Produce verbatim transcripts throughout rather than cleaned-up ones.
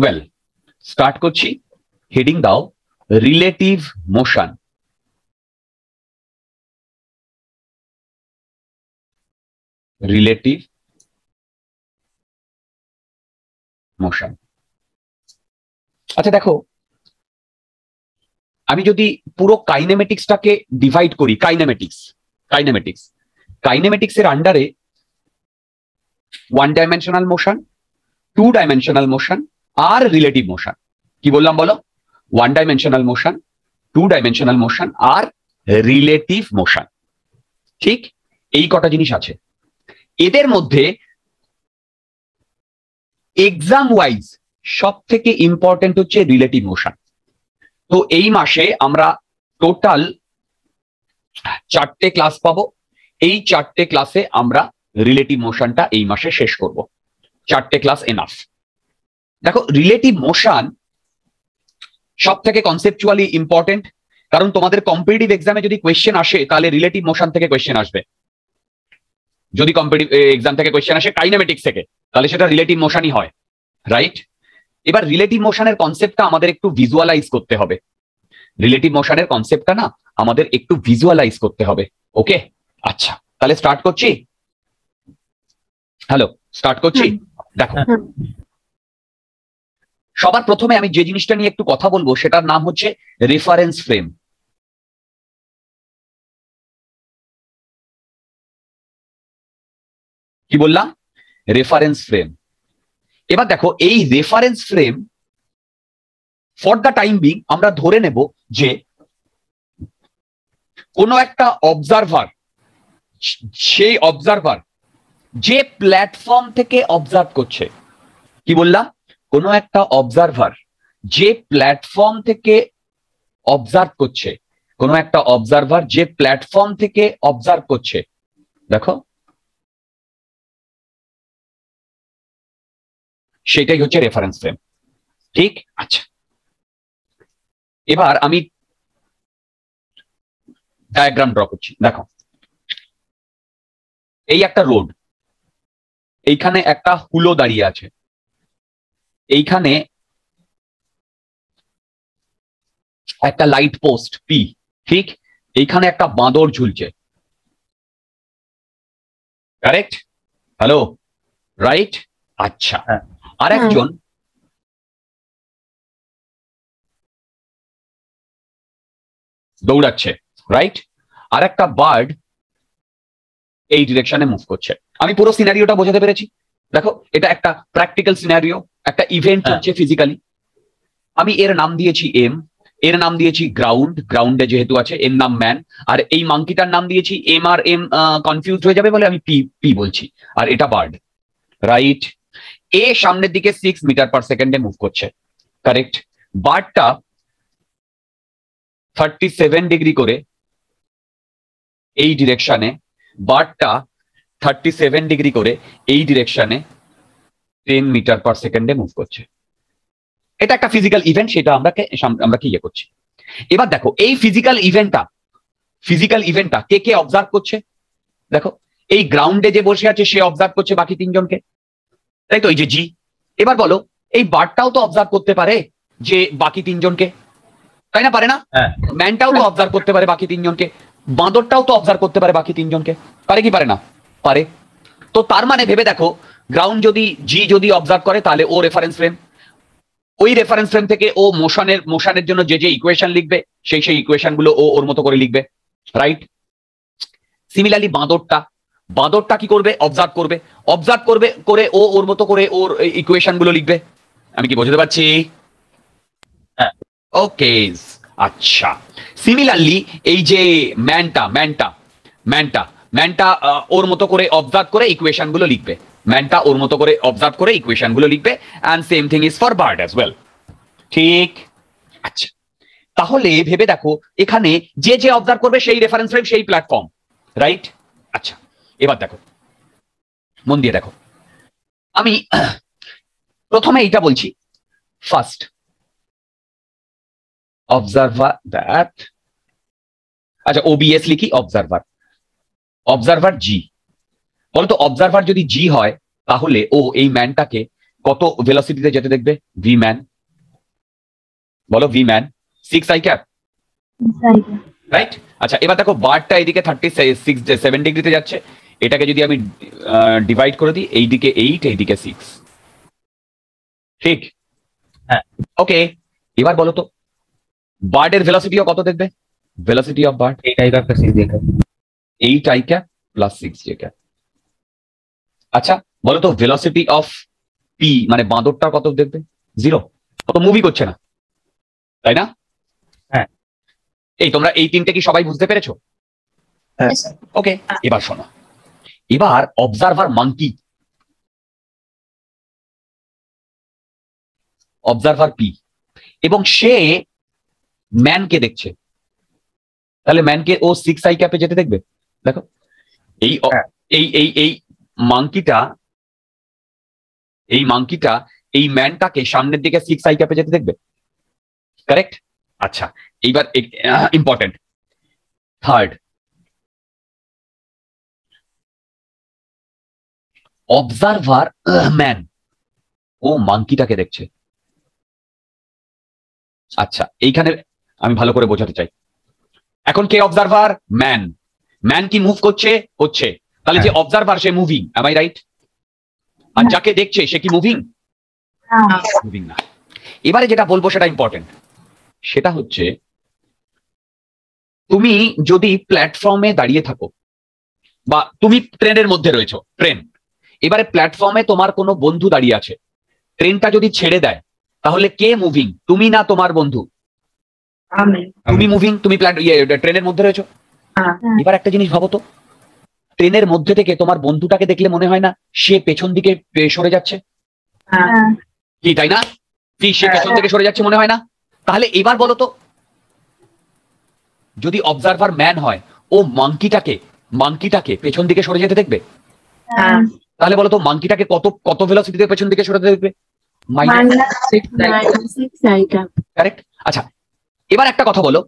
Well, start করছি। Heading দাও relative motion. Relative motion. আচ্ছা দেখো, আমি যদি পুরো কাইনেমেটিক্সটাকে ডিভাইড করি, কাইনেমেটিক্স কাইনেমেটিক্স কাইনেমেটিক্স এর আন্ডারে one dimensional motion, two dimensional motion আর রিলেটিভ মোশন। কি বললাম বলো? One dimensional motion, two dimensional motion আর রিলেটিভ মোশন। ঠিক এই কটা জিনিস আছে। এদের মধ্যে এক্সাম ওয়াইজ সব থেকে ইম্পর্টেন্ট হচ্ছে রিলেটিভ মোশন। তো এই মাসে আমরা টোটাল চারটে ক্লাস পাবো। এই চারটে ক্লাসে আমরা রিলেটিভ মোশনটা এই মাসে শেষ করব। চারটে ক্লাস এনাফ। দেখো রিলেটিভ মোশন সব থেকে কনসেপচুয়ালি ইম্পর্টেন্ট, কারণ তোমাদের কম্পিটিটিভ এক্সামে যদি কোয়েশ্চেন আসে তাহলে রিলেটিভ মোশন থেকে কোয়েশ্চেন আসবে। যদি কম্পিটিটিভ এক্সাম থেকে কোয়েশ্চেন আসে কাইনেমেটিক্স থেকে, তাহলে সেটা রিলেটিভ মোশনই হয়, রাইট? এবার রিলেটিভ মোশনের কনসেপ্টটা আমাদের একটু ভিজুয়ালাইজ করতে হবে। রিলেটিভ মোশনের কনসেপ্টটা না আমাদের একটু ভিজুয়ালাইজ করতে হবে। ওকে, আচ্ছা তাহলে স্টার্ট করছি। হ্যালো, স্টার্ট করছি। দেখো সবার প্রথমে আমি যে জিনিসটা নিয়ে একটু কথা বলবো সেটার নাম হচ্ছে রেফারেন্স ফ্রেম। কি বললাম? Reference frame. এবার দেখো এই reference frame for the time being আমরা ধরে নেব যে কোনো একটা অবজারভার, সেই অবজারভার যে প্ল্যাটফর্ম থেকে অবজার্ভ করছে। কি বললাম? কোনো একটা অবজারভার যে প্ল্যাটফর্ম থেকে অবজার্ভ করছে, কোনো একটা অবজারভার যে প্ল্যাটফর্ম থেকে অবজার্ভ করছে। দেখো সেটাই হচ্ছে রেফারেন্স ফ্রেম। ঠিক আচ্ছা, এবার আমি ডায়াগ্রাম ড্র করছি। দেখো এই একটা রোড, এইখানে একটা হুলো দাঁড়িয়ে আছে, এইখানে একটা লাইট পোস্ট পি, ঠিক এইখানে একটা বাঁদর ঝুলছে, কারেক্ট? Hello, right? আচ্ছা, আর একজন দৌড়াচ্ছে, রাইট? আর একটা বার্ড এই ডিরেকশনে মুভ করছে। আমি পুরো সিনারিওটা বোঝাতে পেরেছি। দেখো এটা একটা প্র্যাকটিক্যাল সিনারিও, একটা ইভেন্ট হচ্ছে ফিজিক্যালি। আমি এর নাম দিয়েছি এম, এর নাম দিয়েছি গ্রাউন্ড, গ্রাউন্ডে যেহেতু আছে এর নাম ম্যান, আর এই মাংকিটার নাম দিয়েছি এম আর এম, কনফিউজ হয়ে যাবে বলে আমি পি পি বলছি, আর এটা বার্ড, রাইট? এ সামনের দিকে সিক্স মিটার পার সেকেন্ডে মুভ করছে, কারেক্ট? বারটা থার্টি সেভেন ডিগ্রি করে এই ডিরেকশানে, বারটা থার্টি সেভেন ডিগ্রি করে এই ডিরেকশানে টেন মিটার পার সেকেন্ডে মুভ করছে। এটা একটা ফিজিক্যাল ইভেন্ট, সেটা আমরা আমরা কি ইয়ে করছি। এবার দেখো এই ফিজিক্যাল ইভেন্টটা ফিজিক্যাল ইভেন্টটা কে কে অবজার্ভ করছে? দেখো এই গ্রাউন্ডে যে বসে আছে সে অবজার্ভ করছে বাকি তিনজনকে, তাই তো? এই যে জি। এবার বলো এই বারটাও তো অবজার্ভ করতে পারে যে বাকি তিনজনকে, তাই না? পারে না? ম্যানটাও তো অবজার্ভ করতে পারে বাকি তিনজনকে, বাঁদরটাও তো অবজার্ভ করতে পারে বাকি তিনজনকে, পারে কি পারে না? পারে। তো তার মানে ভেবে দেখো গ্রাউন্ড যদি জি যদি অবজার্ভ করে তাহলে ও রেফারেন্স ফ্রেম, ওই রেফারেন্স ফ্রেম থেকে ও মোশনের মোশনের জন্য যে যে ইকুয়েশন লিখবে সেই সেই ইকুয়েশনগুলো ও ওর মতো করে লিখবে, রাইট? সিমিলারলি বাঁদরটা বাঁদরটা কি করবে? অবজার্ভ করবে, অবজার্ভ করবে করে ও ওর মতো করে ওর ইকুয়েশনগুলো লিখবে। আমি কি বোঝাতে পারছি? ওকে, আচ্ছা। সিমিলারলি এই যে ম্যানটা ম্যানটা ম্যানটা ম্যানটা ওর মতো করে অবজার্ভ করে ইকুয়েশনগুলো লিখবে, ম্যানটা ওর মতো করে অবজার্ভ করে ইকুয়েশনগুলো লিখবে and same thing is for bird as well, ঠিক? আচ্ছা, তাহলে ভেবে দেখো এখানে যে যে অবজার্ভ করবে সেই রেফারেন্স ফ্রেম, সেই প্ল্যাটফর্ম, রাইট? আচ্ছা, এবার দেখো মন দিয়ে দেখো, আমি প্রথমে এইটা বলছি, ফার্স্ট অবজারভার দ্যাট, আচ্ছা ওবিএসলি কি অবজারভার, অবজারভার জি। বলতো অবজারভার যদি জি হয় তাহলে ও এই ম্যানটাকে কত ভেলোসিটিতে যেতে দেখবে? ভি ম্যান, বলো V man six I cap, right? আচ্ছা এবার দেখো বারটা এদিকে থার্টি সিক্স সেভেন ডিগ্রিতে যাচ্ছে, এটাকে যদি আমি ডিভাইড করে দিই, এইদিকে এইট এইদিকে সিক্স, ঠিক? হ্যাঁ, ওকে। এবার বলো তো বার্ডের ভেলোসিটিও কত দেখবে? Velocity of bird eight I cap plus six J cap. আচ্ছা বলো তো ভেলোসিটি অফ পি মানে বাঁদরটা কত দেখবে? জিরো, কত মুভি করছে না, তাই না? হ্যাঁ, এই তোমরা এই তিনটা কি সবাই বুঝতে পেরেছো? ওকে, এবার শোনো, এবার অবজারভার মাঙ্কি, অবজারভার পি, এবং সে ম্যানকে দেখছে, তাহলে ম্যানকে ও সিক্স আই ক্যাপে যেতে দেখবে। দেখো এই এই এই এই মাঙ্কিটা, এই মাঙ্কিটা এই ম্যানটাকে সামনের দিকে সিক্স আই ক্যাপে যেতে দেখবে, কারেক্ট? আচ্ছা এইবার ইম্পর্টেন্ট থার্ড, অবজারভার ম্যান ও মাঙ্কিটাকে দেখছে। আচ্ছা এইখানে আমি ভালো করে বোঝাতে চাই, এখন কে অবজারভার? ম্যান। ম্যান কি মুভ করছে? হচ্ছে, তাহলে যে অবজারভার সে মুভিং, am I right? আর যাকে দেখছে সে কি মুভিং? মুভিং না। এবারে যেটা বলবো সেটা ইম্পর্টেন্ট, সেটা হচ্ছে তুমি যদি প্ল্যাটফর্মে দাঁড়িয়ে থাকো বা তুমি ট্রেনের মধ্যে রয়েছো, ট্রেন, এবারে প্ল্যাটফর্মে তোমার কোনো বন্ধু দাঁড়িয়ে আছে, ট্রেনটা যদি ছেড়ে দেয় তাহলে কে মুভিং? তুমি না তোমার বন্ধু? তুমি মুভিং, তুমি ট্রেনের মধ্যে রয়েছো। এবার একটা জিনিস ভাবো তো, ট্রেনের মধ্যে থেকে তোমার বন্ধুটাকে দেখলে মনে হয় না সে পেছন দিকে সরে যাচ্ছে কি, তাই না? কি সে পেছন থেকে সরে যাচ্ছে মনে হয় না? তাহলে এবার বলো তো যদি অবজারভার ম্যান হয় ও মাঙ্কিটাকে মাঙ্কিটাকে পেছন দিকে সরে যেতে দেখবে, তাহলে বলো তো মাঙ্কিটাকে কত কত ভেলোসিটিতে পেছন দিকে সরে যেতে দেখবে? কারেক্ট। আচ্ছা এবার একটা কথা বলো,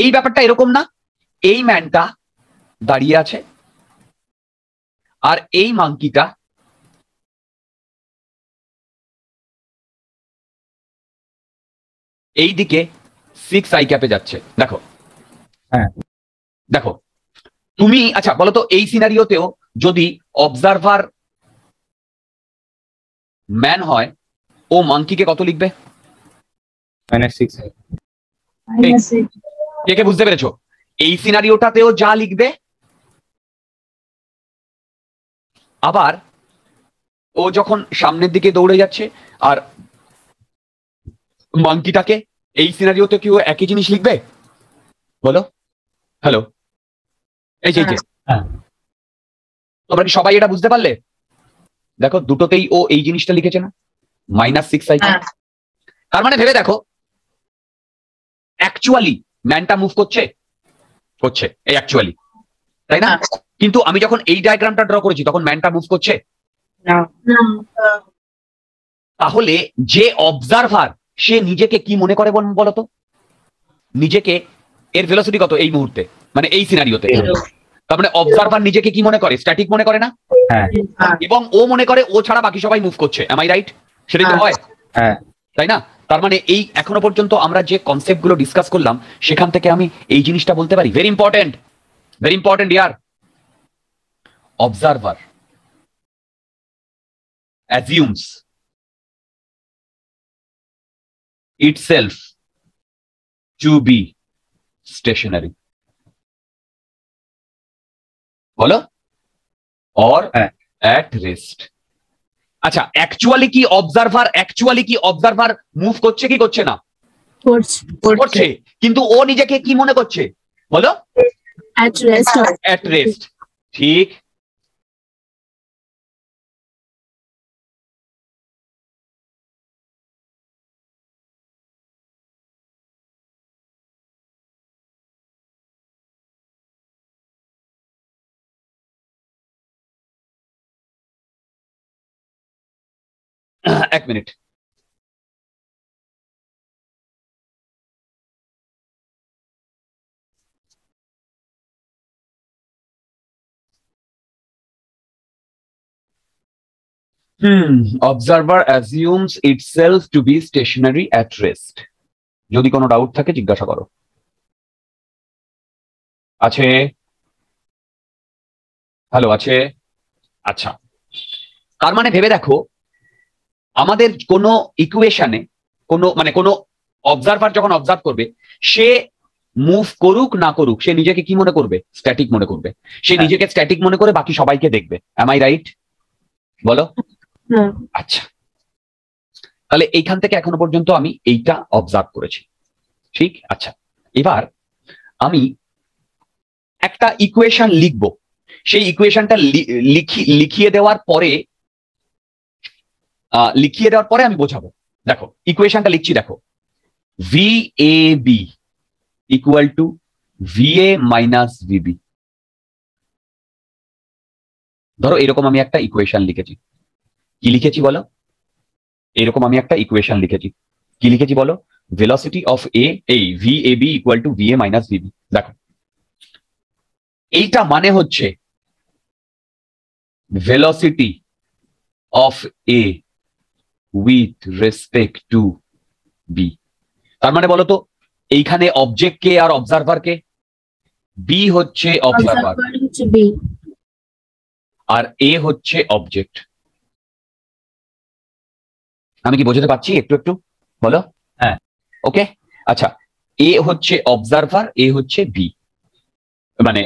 এই ব্যাপারটা এরকম না, এই ম্যানটা দাঁড়িয়ে আছে আর এই মাঙ্কিটা এইদিকে সিক্স আই ক্যাপে যাচ্ছে, দেখো। হ্যাঁ দেখো তুমি, আচ্ছা বলো তো এই সিনারিওতেও যদি অবজারভার ম্যান হয় ও মাঙ্কিকে কত লিখবে? কে কে বুঝতে পেরেছো? এই সিনারিওটাতেও যা লিখবে, আবার ও যখন সামনের দিকে দৌড়ে যাচ্ছে আর মাঙ্কিটাকে, এই সিনারিওতে কি ও একই জিনিস লিখবে? বলো, হ্যালো, এই যে, তোমরা কি সবাই এটা বুঝতে পারলে? দেখো দুটোতেই ও এই জিনিসটা লিখেছে না, মাইনাস সিক্স আই ক্যাপ। তার মানে ভেবে দেখো অ্যাকচুয়ালি ম্যানটা মুভ করছে করছে এই অ্যাকচুয়ালি, তাই না? কিন্তু আমি যখন এই ডায়াগ্রামটা ড্র করেছি তখন ম্যানটা মুভ করছে না। তাহলে যে অবজারভার সে নিজেকে কি মনে করে বলতো? নিজেকে, এর ভেলোসিটি কত এই মুহূর্তে মানে এই সিনারিওতে? তার মানে অবজারভার নিজেকে কি মনে করে? স্ট্যাটিক মনে করে না, এবং ও মনে করে ও ছাড়া বাকি সবাই মুভ করছে, am I right? সেটাই তো হয়, তাই না? তার মানে এই এখনো পর্যন্ত আমরা যে কনসেপ্ট গুলো ডিসকাস করলাম সেখান থেকে আমি এই জিনিসটা বলতে পারি, ভেরি ইম্পর্টেন্ট, ভেরি ইম্পর্টেন্ট ইয়ার। Observer assumes itself to be stationary, বলো, or at rest. আচ্ছা অ্যাকচুয়ালি কি অবজারভার অ্যাকচুয়ালি কি অবজারভার মুভ করছে কি করছে না? করছে, কিন্তু ও নিজেকে কি মনে করছে বলো? at rest, at rest, ঠিক। এক minute, Hmm. Observer assumes itself to be stationary at rest. যদি কোনো ডাউট থাকে জিজ্ঞাসা করো। আছে? হ্যালো, আছে? আচ্ছা, তার মানে ভেবে দেখো আমাদের কোনো ইকুয়েশনে কোনো মানে কোনো অবজারভার যখন অবজার্ভ করবে, সে মুভ করুক না করুক, সে নিজেকে কি মনে করবে? স্ট্যাটিক মনে করবে। সে নিজেকে স্ট্যাটিক মনে করে বাকি সবাইকে দেখবে। Am I right? বলো। আচ্ছা, তাহলে এইখান থেকে এখনো পর্যন্ত আমি এইটা অবজার্ভ করেছি, ঠিক? আচ্ছা, এবার আমি একটা ইকুয়েশন লিখব। সেই ইকুয়েশনটা লিখি লিখিয়ে দেওয়ার পরে লিখিয়ে দেওয়ার পরে আমি বোঝাবো। দেখো ইকুয়েশনটা লিখছি, দেখো V A B equal to V A minus VB. ধরো এরকম আমি একটা ইকুয়েশন লিখেছি। কি লিখেছি বলো? এরকম আমি একটা ইকুয়েশন লিখেছি। কি লিখেছি বলো? ভেলোসিটি অফ এ এই V A B equal to V A minus VB. দেখো এইটা মানে হচ্ছে velocity of A with respect to B. তার মানে বলো তো এইখানে অবজেক্ট কে আর অবজারভার কে? বি হচ্ছে অবজারভার আর এ হচ্ছে অবজেক্ট। আমি কি বোঝাতে পারছি একটু একটু? বলো। হ্যাঁ, ওকে। আচ্ছা, এ হচ্ছে অবজারভার, এ হচ্ছে বি। মানে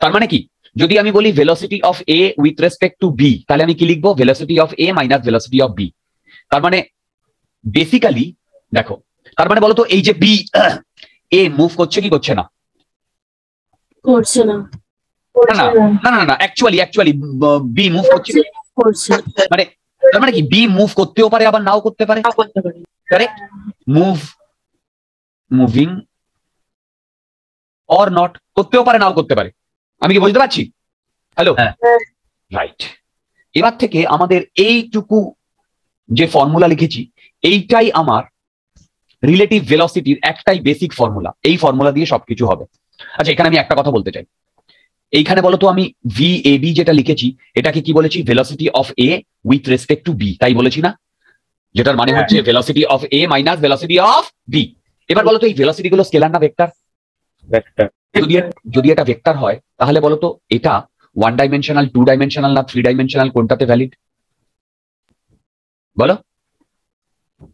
তার মানে কি, যদি আমি বলি velocity of A with respect to B, তাহলে আমি কি লিখবো? Velocity of A minus velocity of B. তার মানে বেসিক্যালি দেখো, তার মানে বলতো এই যে বি, এ মুভ করছে কি করছে না? করছে না। না না না না অ্যাকচুয়ালি অ্যাকচুয়ালি বি মুভ করছে। মানে তার মানে কি বি মুভ করতেও পারে আবার নাও করতে পারে। Correct? Move moving or not, করতেও পারে নাও করতে পারে। আমি কি বুঝতে পারছি? Hello, right. এবার থেকে আমাদের এইটুকু যে ফর্মুলা লিখেছি, এইটাই আমার রিলেটিভ ভেলোসিটির একটাই বেসিক ফর্মুলা। এই ফর্মুলা দিয়ে সবকিছু হবে। আচ্ছা, এখানে আমি একটা কথা বলতে চাই। এইখানে বলো তো আমি ভি এ বি যেটা লিখেছি, এটাকে কি বলেছি? Velocity of A with respect to B, তাই বলেছি না? যেটার মানে হচ্ছে velocity of A minus velocity of B. এবার বলো তো এই ভেলোসিটি গুলো স্কেলার না ভেক্টর? ভেক্টর। যদি এটা ভেক্টর হয় তাহলে বলো তো এটা ওয়ান ডাইমেনশনাল, টু ডাইমেনশনাল না থ্রি ডাইমেনশনাল, কোনটাতে ভ্যালিড? বলো।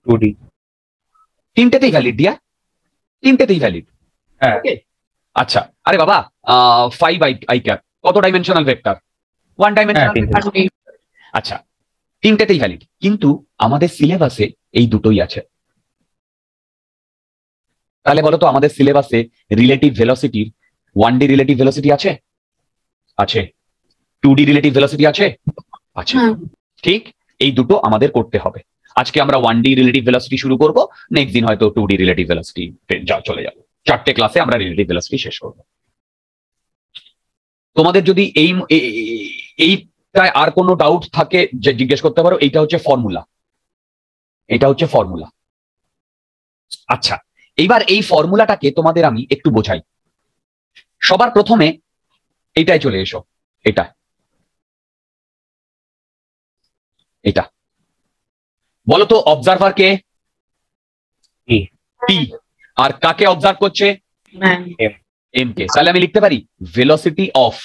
Two D. তিনটেতেই ভ্যালিড দিয়া, তিনটেতেই ভ্যালিড। হ্যাঁ, ওকে। আচ্ছা, আরে বাবা ফাইভ আই ক্যাপ কত ডাইমেনশনাল ভেক্টর? One dimensional. আচ্ছা, তিনটেতেই ভ্যালিড, কিন্তু আমাদের সিলেবাসে এই দুটোই আছে। তাহলে বলো তো আমাদের সিলেবাসে রিলেটিভ ভেলোসিটির ওয়ান ডি রিলেটিভ ভেলোসিটি আছে? আছে। টু ডি রিলেটিভ ভেলোসিটি আছে? আছে। ঠিক, এই দুটো আমাদের করতে হবে। আজকে আমরা ওয়ান ডি রিলেটিভ ভেলোসিটি শুরু করব, নেক্সট দিন হয়তো টু ডি রিলেটিভ ভেলোসিটি চলে যাবো। চারটে ক্লাসে আমরা রিলেটিভ ভেলোসিটি শেষ করব। তোমাদের যদি এই এইটায় আর কোনো ডাউট থাকে যে জিজ্ঞেস করতে পারো। এইটা হচ্ছে ফর্মুলা, এটা হচ্ছে ফর্মুলা। আচ্ছা, এইবার এই ফর্মুলাটাকে তোমাদের আমি একটু বোঝাই। সবার প্রথমে এটাই চলে এসো, এটা এটা বলো তো অবজারভার কে? পি। আর কাকে অবজার্ভ করছে? এম কে। তাহলে আমি লিখতে পারি velocity of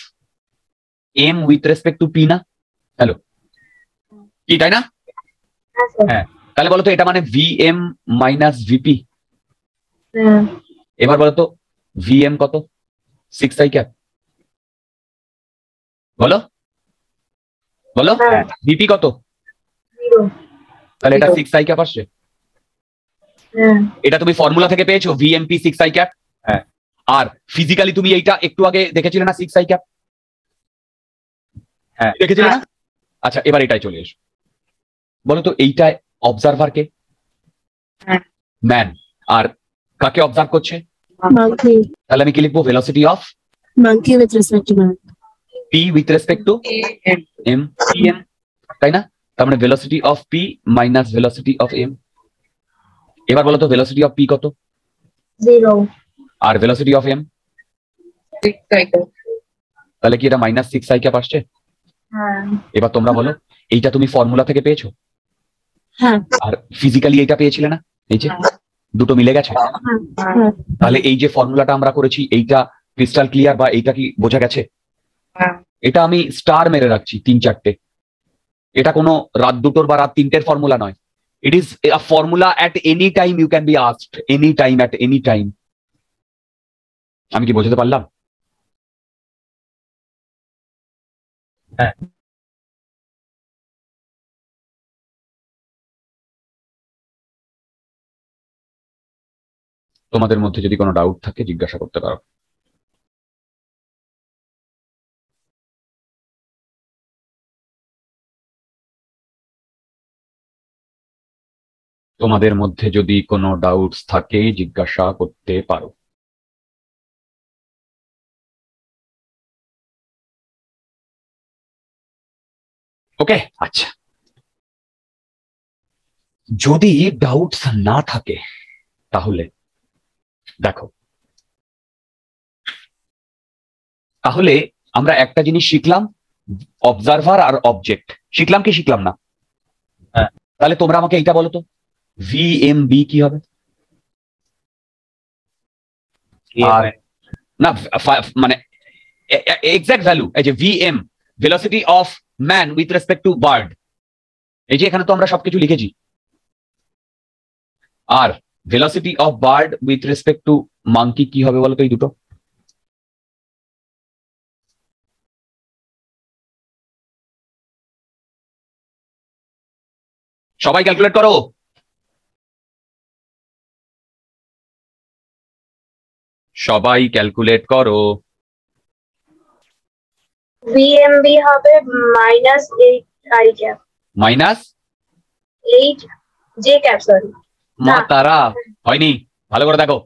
M with respect to P, না? হ্যালো, কি তাই না? হ্যাঁ, তাহলে বলো তো এটা মানে ভি এম মাইনাস ভিপি। এবার বলো তো ভি এম কত? Six I cap. বলো বলো ভিপি কত? তাহলে এটা সিক্স আই ক্যাপ আসছে। এটা তুমি ফর্মুলা থেকে পেয়েছো ভিএমপি সিক্স আই ক্যাপ। আর ফিজিক্যালি তুমি এইটা একটু আগে দেখেছিলে না, সিক্স আই ক্যাপ দেখেছিলে না? আচ্ছা, এবার এটাই চলে এসো। বলো তো এইটা অবজারভার কে? ম্যান। আর কাকে অবজার্ভ করছে? তাহলে আমি কি লিখবো? Velocity of monkey with respect to P with respect to M, তাই না? তার মানে velocity of P minus velocity of M. এবার বলো তো ভেলোসিটি অফ পি কত? জিরো। আর ভেলোসিটি অফ এম? তাহলে কি এটা মাইনাস সিক্স আই ক্যাপ আসছে? এবার তোমরা বলো, এইটা তুমি ফর্মুলা থেকে পেয়েছো, আর ফিজিক্যালি এইটা পেয়েছিলে না, এই যে দুটো মিলে গেছে। তাহলে এই যে ফর্মুলাটা আমরা করেছি, এইটা ক্রিস্টাল ক্লিয়ার বা এইটা কি বোঝা গেছে? এটা আমি স্টার মেরে রাখছি তিন চারটে। এটা কোনো রাত দুটোর বা রাত তিনটের ফর্মুলা নয়। It is a formula at any time, you can be asked any time, at any time. আমি কি বোঝাতে পারলাম? হ্যাঁ, তোমাদের মধ্যে যদি কোনো ডাউট থাকে জিজ্ঞাসা করতে পারো। তোমাদের মধ্যে যদি কোনো ডাউটস থাকে জিজ্ঞাসা করতে পারো। ওকে, আচ্ছা, যদি ডাউটস না থাকে তাহলে দেখো, তাহলে আমরা একটা জিনিস শিখলাম, অবজারভার আর অবজেক্ট শিখলাম। কি শিখলাম না? তাহলে তোমরা আমাকে এইটা বলো তো, ভিএমবি কি হবে? না মানে এক্সাক্ট ভ্যালু, এই যে VM, velocity of man with respect to bird, এই যে এখানে তো আমরা সবকিছু লিখেছি। আর velocity of bird with respect to monkey কি হবে বলতো? এই দুটো সবাই ক্যালকুলেট করো। সবাই ক্যালকুলেট করো। ভিএমবি হবে minus eight I cap, minus eight J cap, sorry মা তারা হয়নি, ভালো করে দেখো,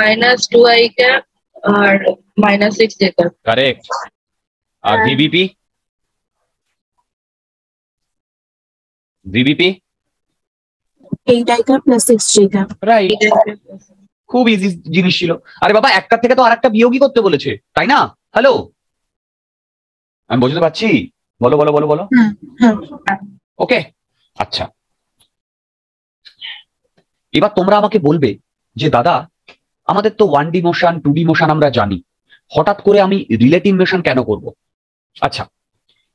মাইনাস টু আই ক্যাপ আর minus six J cap, correct. আর VBP, VBP eight I cap plus six J cap, right. খুব ইজি জিনিস ছিল। আরে বাবা, একটা থেকে তো আরেকটা বিয়োগই করতে বলেছে, তাই না? হ্যালো, আমি বুঝতে পারছি, বলো বলো বলো বলো। ওকে, আচ্ছা, এবার তোমরা আমাকে বলবে যে দাদা, আমাদের তো one D motion, two D motion আমরা জানি, হঠাৎ করে আমি রিলেটিভ মোশন কেন করব? আচ্ছা,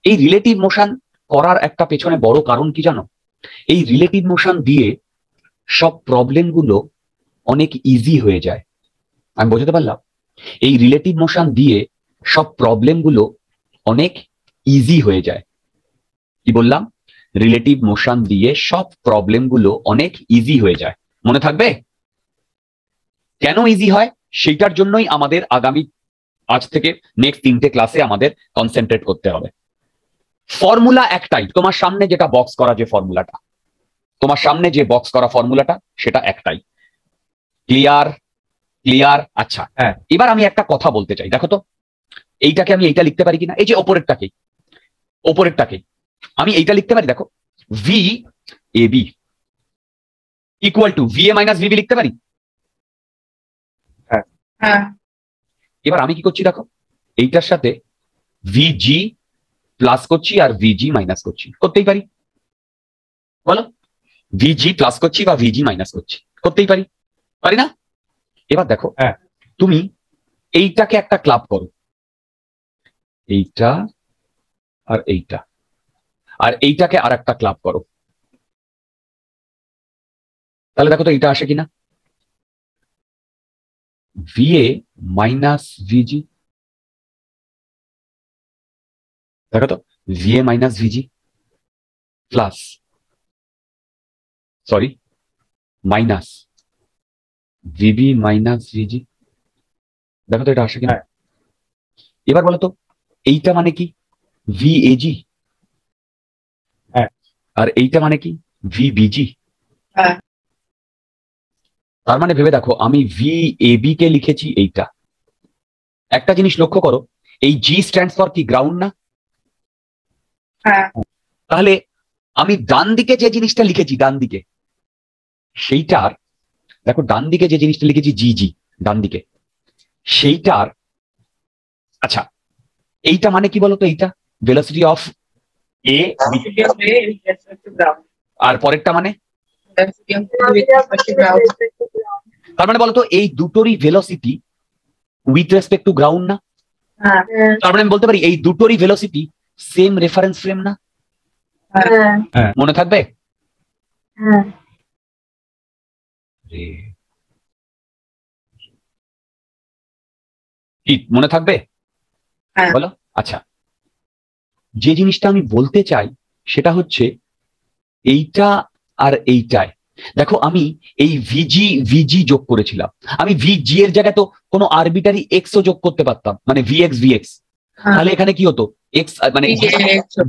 এই রিলেটিভ মোশন করার একটা পেছনে বড় কারণ কি জানো? এই রিলেটিভ মোশন দিয়ে সব প্রবলেমগুলো অনেক ইজি হয়ে যায়। আমি বোঝাতে পারলাম? এই রিলেটিভ মোশন দিয়ে সব প্রবলেমগুলো অনেক ইজি হয়ে যায়। কি বললাম? রিলেটিভ মোশন দিয়ে সব প্রবলেমগুলো অনেক ইজি হয়ে যায়। মনে থাকবে? কেন ইজি হয় সেটার জন্যই আমাদের আগামী আজ থেকে নেক্সট তিনটে ক্লাসে আমাদের কনসেন্ট্রেট করতে হবে। ফর্মুলা একটাই, তোমার সামনে যেটা বক্স করা, যে ফর্মুলাটা তোমার সামনে যে বক্স করা ফর্মুলাটা সেটা একটাই। ক্লিয়ার? ক্লিয়ার? আচ্ছা, হ্যাঁ, এবার আমি একটা কথা বলতে চাই। দেখো তো, এইটাকে আমি এইটা লিখতে পারি কিনা, এই যে ওপরেরটাকে, ওপরেরটাকে আমি এইটা লিখতে পারি। দেখো, V A B equal to V A minus VB লিখতে পারি। হ্যাঁ, এবার আমি কি করছি দেখো, এইটার সাথে ভিজি প্লাস করছি আর ভিজি মাইনাস করছি, করতেই পারি। বলো, ভিজি প্লাস করছি বা ভিজি মাইনাস করছি, করতেই পারি, পারি না? এবার দেখো, তুমি এইটাকে একটা ক্লাব করো, এইটা আর এইটা, আর এইটাকে আর একটা ক্লাব করো, তাহলে দেখো তো এইটা আসে কিনা, ভিএ মাইনাস ভিজি। দেখো তো, VA minus VG plus, sorry minus VB minus VG. দেখো তো এটা আসে কিনা। এবার বলো তো, এইটা মানে কি ভিএজি, আর এইটা মানে কি ভিবিজি। তার মানে ভেবে দেখো, আমি ভিএবি কে লিখেছি এইটা। একটা জিনিস লক্ষ্য করো, এই জি স্ট্যান্ডস ফর কি? গ্রাউন্ড, না? তাহলে আমি ডান দিকে যে জিনিসটা লিখেছি, ডান দিকে সেইটার, দেখো ডান দিকে যে জিনিসটা লিখেছি জি জি, ডান দিকে সেইটার, আচ্ছা এইটা মানে কি বলতো? এইটা velocity of a আর পরেরটা মানে তার মানে বলতো এই দুটোরই velocity with respect to ground না? তার মানে আমি বলতে পারি এই দুটোরই ভেলোসিটি সেম রেফারেন্স ফ্রেম না? মনে থাকবে? মনে থাকবে বলো? আচ্ছা, যে জিনিসটা আমি বলতে চাই সেটা হচ্ছে এইটা আর এইটায় দেখো আমি এই ভিজি ভিজি যোগ করেছিলাম, আমি ভিজি এর জায়গায় তো কোনো আরবিটারি এক্সও যোগ করতে পারতাম, মানে ভি এক্স ভি এক্স, তাহলে এখানে কি হতো এক্স, মানে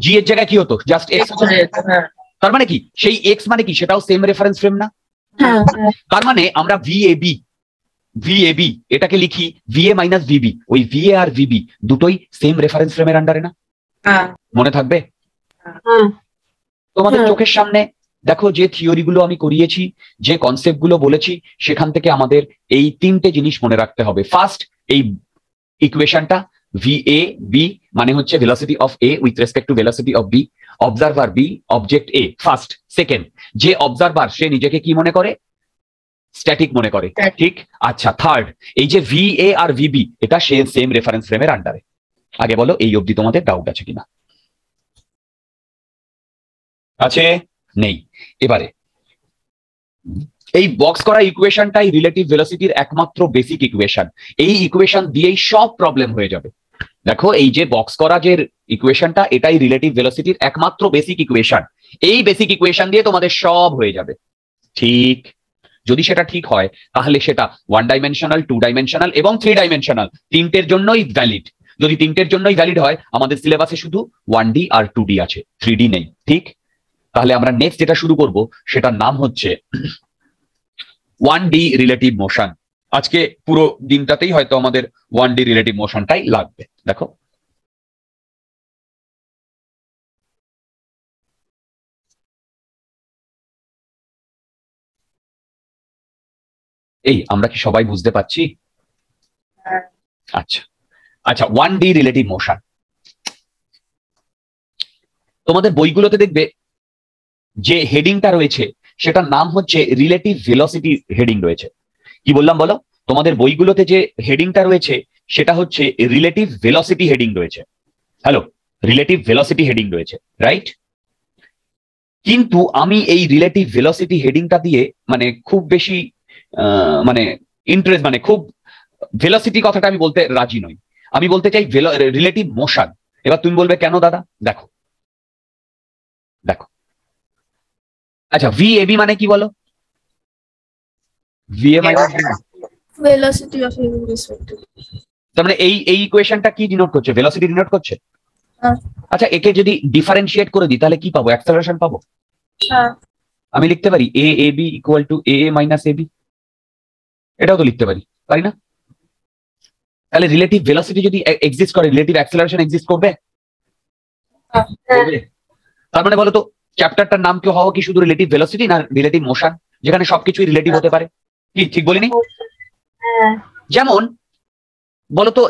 জি এর জায়গায় কি হতো জাস্ট এক্স। তার মানে কি সেই এক্স মানে কি সেটাও সেম রেফারেন্স ফ্রেম না? তার মানে আমরা ভি এ বি ভি এ বি এটাকে লিখি ভি এ মাইনাস ভিবি, ওই ভি এ আর ভিবি দুটোই সেম রেফারেন্স ফ্রেমের আন্ডারে না? মনে থাকবে? তোমাদের চোখের সামনে দেখো যে থিওরি গুলো আমি করিয়েছি, যে কনসেপ্ট গুলো বলেছি, সেখান থেকে আমাদের এই তিনটে জিনিস মনে রাখতে হবে। ফার্স্ট, এই ইকুয়েশনটা ভি এ বি মানে হচ্ছে velocity of A with respect to velocity of B, observer B object A first. Second, যে অবজারভার সে নিজেকে কি মনে করে? স্ট্যাটিক মনে করে, ঠিক? আচ্ছা, থার্ড, এই যে ভি এ আর ভিবি এটা সে সেম রেফারেন্স ফ্রেমের আন্ডারে। আগে বলো এই অবধি তোমাদের ডাউট আছে কিনা? আছে? নেই? এবারে এই বক্স করা ইকুয়েশনটাই রিলেটিভ ভেলোসিটির একমাত্র বেসিক ইকুয়েশন। এই ইকুয়েশন দিয়েই সব প্রবলেম হয়ে যাবে। দেখো এই যে বক্স করা যে ইকুয়েশনটা, এটাই রিলেটিভ ভেলোসিটির একমাত্র বেসিক ইকুয়েশন। এই বেসিক ইকুয়েশন দিয়ে তোমাদের সব হয়ে যাবে, ঠিক? যদি সেটা ঠিক হয় তাহলে সেটা ওয়ান ডাইমেনশনাল, টু ডাইমেনশনাল এবং থ্রি ডাইমেনশনাল তিনটের জন্যই ভ্যালিড। যদি তিনটের জন্যই ভ্যালিড হয়, আমাদের সিলেবাসে শুধু ওয়ান ডি আর টু ডি আছে, থ্রি ডি নেই, ঠিক? তাহলে আমরা নেক্সট যেটা শুরু করব সেটার নাম হচ্ছে ওয়ান ডি রিলেটিভ মোশন। আজকে পুরো দিনটাতেই হয়তো আমাদের ওয়ান ডি রিলেটিভ মোশনটাই লাগবে। দেখো এই আমরা কি সবাই বুঝতে পারছি? আচ্ছা আচ্ছা, ওয়ান ডি রিলেটিভ মোশন তোমাদের বইগুলোতে দেখবে যে হেডিংটা রয়েছে সেটার নাম হচ্ছে রিলেটিভ ভেলোসিটি হেডিং রয়েছে। কি বললাম বলো? তোমাদের বইগুলোতে যে হেডিংটা রয়েছে সেটা হচ্ছে রিলেটিভ ভেলোসিটি হেডিং রয়েছে। হ্যালো, রিলেটিভ ভেলোসিটি হেডিং রয়েছে, রাইট? কিন্তু আমি এই রিলেটিভ ভেলোসিটি হেডিংটা দিয়ে মানে খুব বেশি মানে ইন্টারেস্ট মানে খুব ভেলোসিটি কথাটা আমি বলতে রাজি নই। আমি বলতে চাই রিলেটিভ মোশন। এবার তুমি বলবে কেন দাদা? দেখো দেখো, আচ্ছা ভি এবি মানে কি বলো? V A minus velocity of A with respect to, তার মানে এই এই ইকুয়েশনটা কি ডিনোট করছে? ভেলোসিটি ডিনোট করছে। আচ্ছা, একে যদি ডিফারেনশিয়েট করে দিই তাহলে কি পাবো? অ্যাক্সেলারেশন পাবো। আমি লিখতে পারি A A B equal to A A minus AB, এটাও তো লিখতে পারি, তাই না? তাহলে রিলেটিভ ভেলোসিটি যদি এক্সিস্ট করে, রিলেটিভ অ্যাক্সেলারেশন এক্সিস্ট করবে? তার মানে বলো তো চ্যাপ্টারটার নাম কি হওয়া কি শুধু রিলেটিভ ভেলোসিটি না রিলেটিভ মোশন, যেখানে সবকিছুই রিলেটিভ হতে পারে? কি ঠিক বলিনি? যেমন বলতো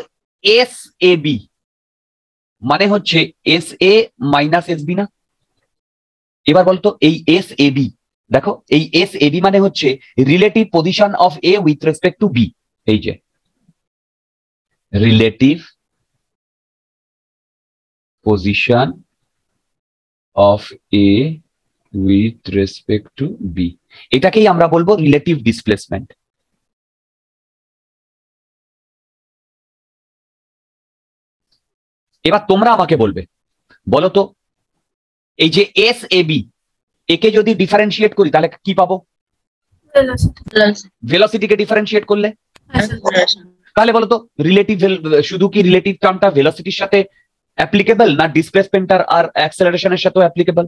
এস এ বি মানে হচ্ছে S A minus S B না? এবার বলতো এই এস এ বি, দেখো এই এস এ বি মানে হচ্ছে relative position of A with respect to B, এই যে relative position of A with respect to B, এটাকেই আমরা বলবো রিলেটিভ ডিসপ্লেসমেন্ট। এবার তোমরা আমাকে বলবে, বলো তো এই যে এস এ বি একে যদি ডিফারেন্সিয়েট করি তাহলে কি পাবো? ভেলোসিটিকে ডিফারেন্সিয়েট করলে তাহলে বলো তো রিলেটিভ শুধু কি রিলেটিভ টার্মটা ভেলোসিটির সাথে অ্যাপ্লিকেবল না ডিসপ্লেসমেন্ট আর অ্যাক্সেলারেশনের সাথেও অ্যাপ্লিকেবল?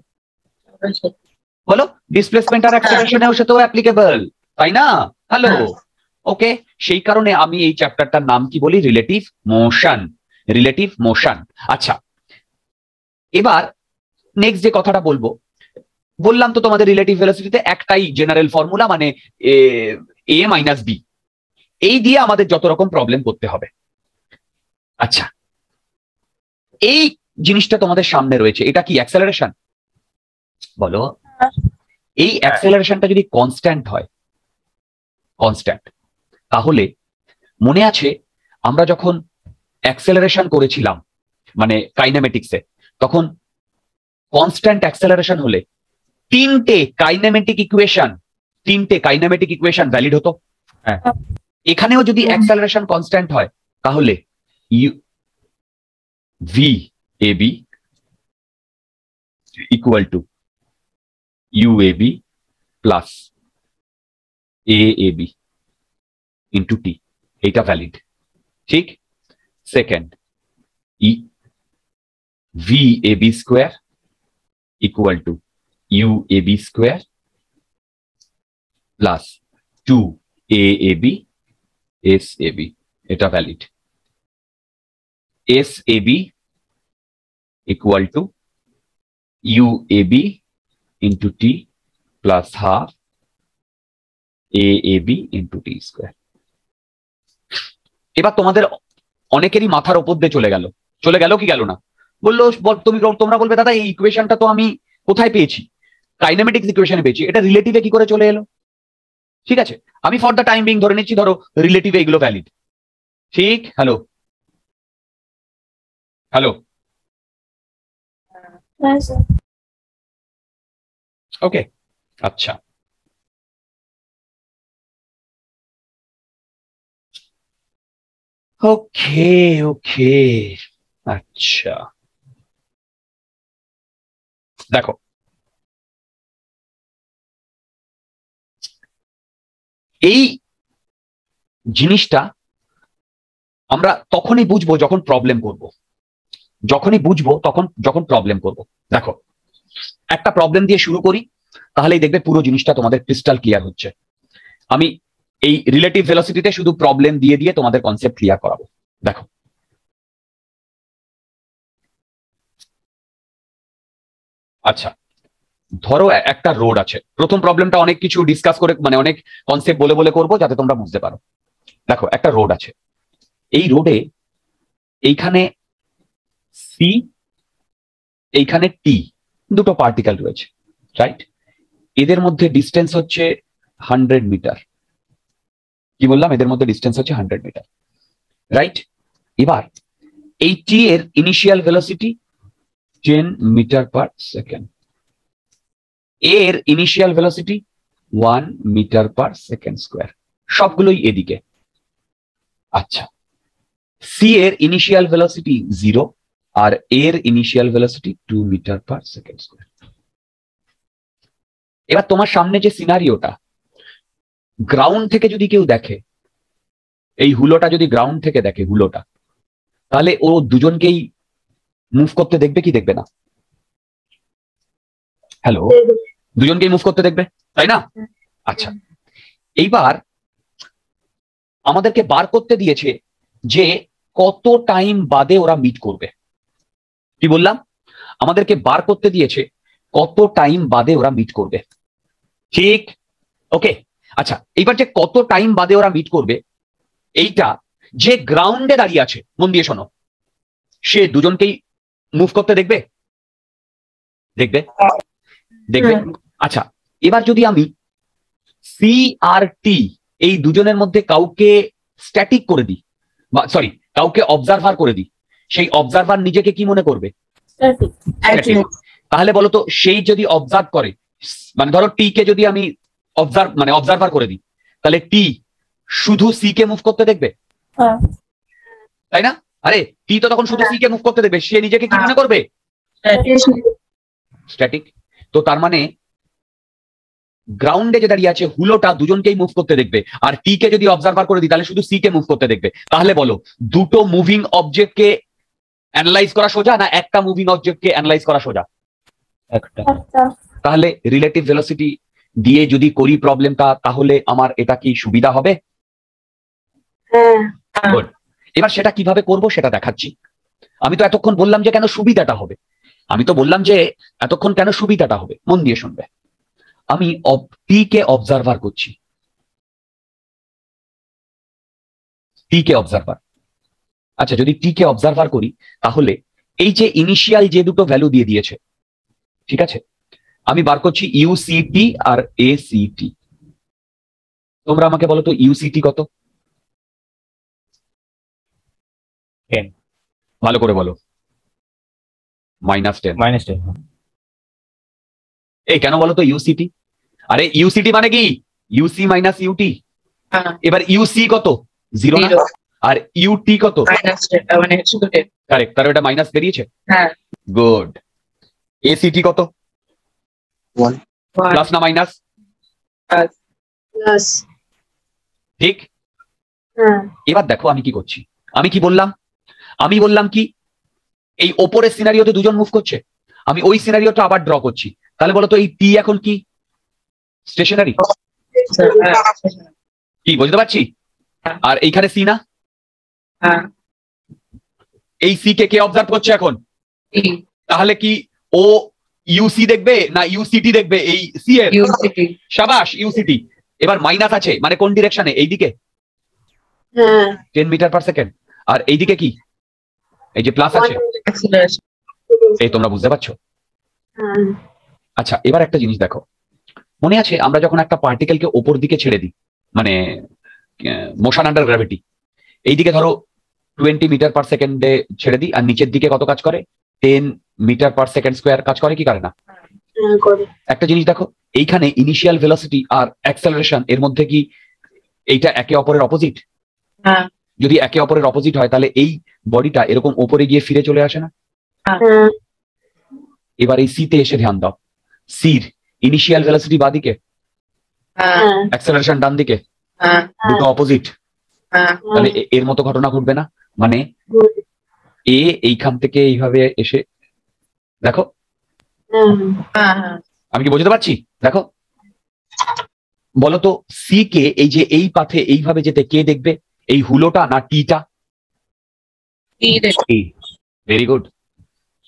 বলো, ডিসপ্লেসমেন্ট আর অ্যাক্সেলারেশনের সাথেও অ্যাপ্লিকেবল, তাই না? Hello, okay. সেই কারণে আমি এই চ্যাপ্টারটার নাম কি বলি? Relative motion, relative motion. আচ্ছা, এবার নেক্সট যে কথাটা বলবো, বললাম তো তোমাদের রিলেটিভ ভেলোসিটিতে একটাই জেনারেল ফর্মুলা মানে এ মাইনাস বি, এই দিয়ে আমাদের যত রকম প্রবলেম করতে হবে। আচ্ছা, এই জিনিসটা তোমাদের সামনে রয়েছে, এটা কি অ্যাক্সেলারেশন? বলো, এই অ্যাক্সেলারেশনটা যদি কনস্ট্যান্ট হয়, কনস্ট্যান্ট, তাহলে মনে আছে আমরা যখন অ্যাক্সেলারেশন করেছিলাম মানে কাইনেমেটিক্সে, তখন কনস্ট্যান্ট অ্যাক্সেলারেশন হলে তিনটে কাইনেমেটিক ইকুয়েশন তিনটে কাইনেমেটিক ইকুয়েশন ভ্যালিড হতো। হ্যাঁ, এখানেও যদি অ্যাক্সেলারেশন কনস্ট্যান্ট হয় তাহলে U V A B equal to U A B plus A A B into টি, এইটা ভ্যালিড। ঠিক। Second, E V A B square equal to U A B square plus two A A B S A B, এটা valid. S A B equal to U A B into T plus half A A B into T square. এবার তোমাদের অনেকেরই মাথার ওপর দিয়ে চলে গেল, চলে গেল কি গেল না? বললো তুমি, তোমরা বলবে দাদা এই ইকুয়েশনটা তো আমি কোথায় পেয়েছি? কাইনেমেটিক্স ইকুয়েশনে পেয়েছি, এটা রিলেটিভে কি করে চলে এলো? ঠিক আছে, আমি ফর দ্য টাইম বিং ধরে নিচ্ছি, ধরো রিলেটিভে এগুলো ভ্যালিড। ঠিক। হ্যালো হ্যালো ওকে, আচ্ছা ওকে ওকে আচ্ছা দেখো, এই জিনিসটা আমরা তখনই বুঝবো যখন প্রবলেম করব, যখনই বুঝবো তখন যখন প্রবলেম করব। দেখো, একটা প্রবলেম দিয়ে শুরু করি, তাহলেই দেখবে পুরো জিনিসটা তোমাদের ক্রিস্টাল ক্লিয়ার হচ্ছে। আমি এই রিলেটিভ ভেলোসিটিতে শুধু প্রবলেম দিয়ে দিয়ে তোমাদের কনসেপ্ট ক্লিয়ার করাবো। দেখো, আচ্ছা ধরো একটা রোড আছে, প্রথম প্রবলেমটা অনেক কিছু ডিসকাস করে, মানে অনেক কনসেপ্ট বলে বলে করবো যাতে তোমরা বুঝতে পারো। দেখো একটা রোড আছে, এই রোডে এইখানে সি এইখানে টি দুটো পার্টিকেল রয়েছে, রাইট? এদের মধ্যে ডিস্টেন্স হচ্ছে হান্ড্রেড মিটার। কি বললাম? এদের মধ্যে ডিস্টেন্স হচ্ছে হান্ড্রেড মিটার, রাইট? এবার এই টি এর initial velocity ten metre per second, এর initial velocity one metre per second square, সবগুলোই এদিকে। আচ্ছা, সি এর ইনিশিয়াল ভেলোসিটি জিরো আর এর initial velocity two metre per second square. এবার তোমার সামনে যে সিনারিওটা, গ্রাউন্ড থেকে যদি কেউ দেখে, এই হুলোটা যদি গ্রাউন্ড থেকে দেখে হুলোটা, তাহলে ও দুজনকেই মুভ করতে দেখবে কি দেখবে না? হ্যালো, দুজনকেই মুভ করতে দেখবে, তাই না? আচ্ছা, এইবার আমাদেরকে বার করতে দিয়েছে যে কত টাইম বাদে ওরা মিট করবে। কি বললাম? আমাদেরকে বার করতে দিয়েছে কত টাইম বাদে ওরা মিট করবে। ঠিক, ওকে। আচ্ছা, এইবার যে কত টাইম বাদে ওরা মিট করবে, এইটা যে গ্রাউন্ডে দাঁড়িয়ে আছে, মন দিয়ে শোনো, সে দুজনকেই মুভ করতে দেখবে দেখবে দেখবে আচ্ছা, এবার যদি আমি সি আর টি এই দুজনের মধ্যে কাউকে স্ট্যাটিক করে দিই, বা সরি কাউকে অবজারভার করে দিই, সেই অবজারভার নিজেকে কি মনে করবে? তাহলে বলো তো, সেই যদি অবজার্ভ করে, মানে ধরো টি কে যদি আমি অবজার্ভ মানে অবজারভার করে দিই, তাহলে টি শুধু সি কে মুভ করতে দেখবে, তাই না? আরে টি তো তখন শুধু সি কে মুভ করতে দেখবে, সে নিজেকে কি মনে করবে? স্ট্যাটিক। তো তার মানে গ্রাউন্ডে যে দাঁড়িয়ে আছে হুলোটা দুজনকেই মুভ করতে দেখবে, আর টি কে যদি অবজারভার করে দিই তাহলে শুধু সি কে মুভ করতে দেখবে। তাহলে বলো, দুটো মুভিং অবজেক্টকে অ্যানালাইজ করা সোজা না একটা মুভিং অবজেক্টকে অ্যানালাইজ করা সোজা? একটা। তাহলে রিলেটিভ ভেলোসিটি দিয়ে যদি করি প্রবলেমটা, তাহলে আমার এটা কি সুবিধা হবে? এবার সেটা কিভাবে করব সেটা দেখাচ্ছি। আমি তো এতক্ষণ বললাম যে কেন সুবিধাটা হবে, আমি তো বললাম যে এতক্ষণ কেন সুবিধাটা হবে, মন দিয়ে শুনবে। আমি টি কে অবজারভার করছি, টি কে অবজারভার। আচ্ছা, যদি টি কে অবজারভার করি তাহলে এই যে ইনিশিয়াল যে দুটো ভ্যালু দিয়ে দিয়েছে, ঠিক আছে, আমি বার করছি ইউসিটি আর এসিটি। তোমরা আমাকে বলো তো ইউসিটি কত? টেন। ভালো করে বলো। Minus ten. Minus ten. এই কেন বলো তো ইউসিটি? আরে ইউসিটি মানে কি? UC minus UT. এবার ইউসি কত? জিরো। আর ইউটি কত? Minus ten. মানে শুধু টেন। কারেক্ট। তার এটা মাইনাস বেরিয়েছে। হ্যাঁ, গুড। এসিটি কত? ওয়ান। প্লাস না মাইনাস? প্লাস। ঠিক। হ্যাঁ, এবার দেখো আমি কি করছি। আমি কি বললাম? আমি বললাম কি এই ওপরের সিনারিওতে দুজন মুভ করছে, আমি ওই সিনারিওটা আবার ড্র করছি। তাহলে বলো তো এই টি এখন কি স্টেশনারি? কি বুঝতে পারছি? আর এইখানে সি না? এই সি কে কে অবজার্ভ করছে এখন? তাহলে কি ও ইউসি দেখবে না ইউসিটি দেখবে? এই সি এর সাবাস ইউসিটি। এবার মাইনাস আছে মানে কোন ডিরেকশনে? এইদিকে টেন মিটার পার সেকেন্ড। আর এইদিকে কি এই যে প্লাস আছে, এই তোমরা বুঝতে পারছো? আচ্ছা, এবার একটা জিনিস দেখো, মনে আছে আমরা যখন একটা পার্টিকেলকে ওপর দিকে ছেড়ে দিই, মানে মোশন আন্ডার গ্র্যাভিটি, এইদিকে ধরো টোয়েন্টি মিটার পার সেকেন্ডে ছেড়ে দিই, আর নিচের দিকে কত কাজ করে? Ten metre per second square কাজ করে। কি করে না? একটা জিনিস দেখো, এইখানে ইনিশিয়াল ভেলোসিটি আর অ্যাক্সেলারেশন এর মধ্যে কি এইটা একে অপরের অপোজিট? যদি একে অপরের অপোজিট হয় তাহলে এই বডিটা এরকম ওপরে গিয়ে ফিরে চলে আসে না? এবার এই সিতে এসে ধ্যান দাও, সির ইনিশিয়াল ভেলোসিটি বাঁ দিকে, অ্যাক্সেলারেশন ডান দিকে, দুটো অপোজিট। তাহলে এর মতো ঘটনা ঘটবে না? মানে এ এইখান থেকে এইভাবে এসে দেখো, আমি কি বুঝতে পারছি? দেখো বলো তো সি কে এই যে এই পাথে এইভাবে যেতে কে দেখবে? এই হুলোটা না টিটা? Very good.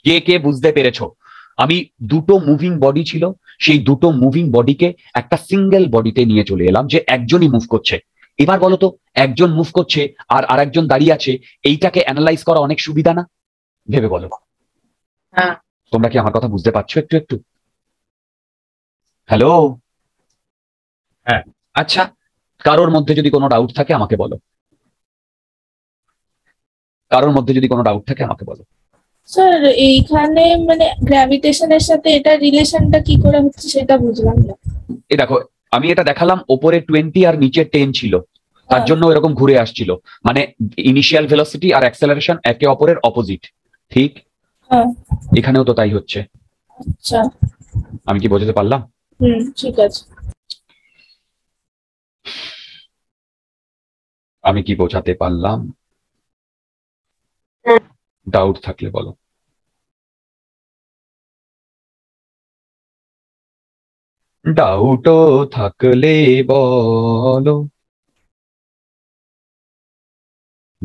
কে কে বুঝতে পেরেছো? আমি দুটো মুভিং বডি ছিল, সেই দুটো মুভিং বডিকে একটা সিঙ্গেল বডিতে নিয়ে চলে এলাম, যে একজনই মুভ করছে। এবার বলো তো একজন মুভ করছে আর আরেকজন দাঁড়িয়ে আছে, এইটাকে অ্যানালাইজ করা অনেক সুবিধা না? ভেবে বলো, তোমরা কি আমার কথা বুঝতে পারছো একটু একটু? হ্যালো? হ্যাঁ। আচ্ছা, কারোর মধ্যে যদি কোনো ডাউট থাকে আমাকে বলো। কারোর মধ্যে যদি কোনো ডাউট থাকে আমাকে বলো। স্যার, এইখানে মানে গ্র্যাভিটেশনের সাথে এটা রিলেশনটা কি করে হচ্ছে সেটা বুঝলাম না। এই দেখো আমি এটা দেখালাম, উপরে টোয়েন্টি আর নিচে টেন ছিল, তার জন্য এরকম ঘুরে আসছিল। মানে ইনিশিয়াল ভেলোসিটি আর অ্যাক্সেলারেশন একে অপরের অপোজিট। ঠিক, এখানেও তো তাই হচ্ছে। আচ্ছা, আমি কি বোঝাতে পারলাম? হুম, ঠিক আছে। আমি কি বোঝাতে পারলাম? ডাউট থাকলে বলো। ডাউটও থাকলে বলো।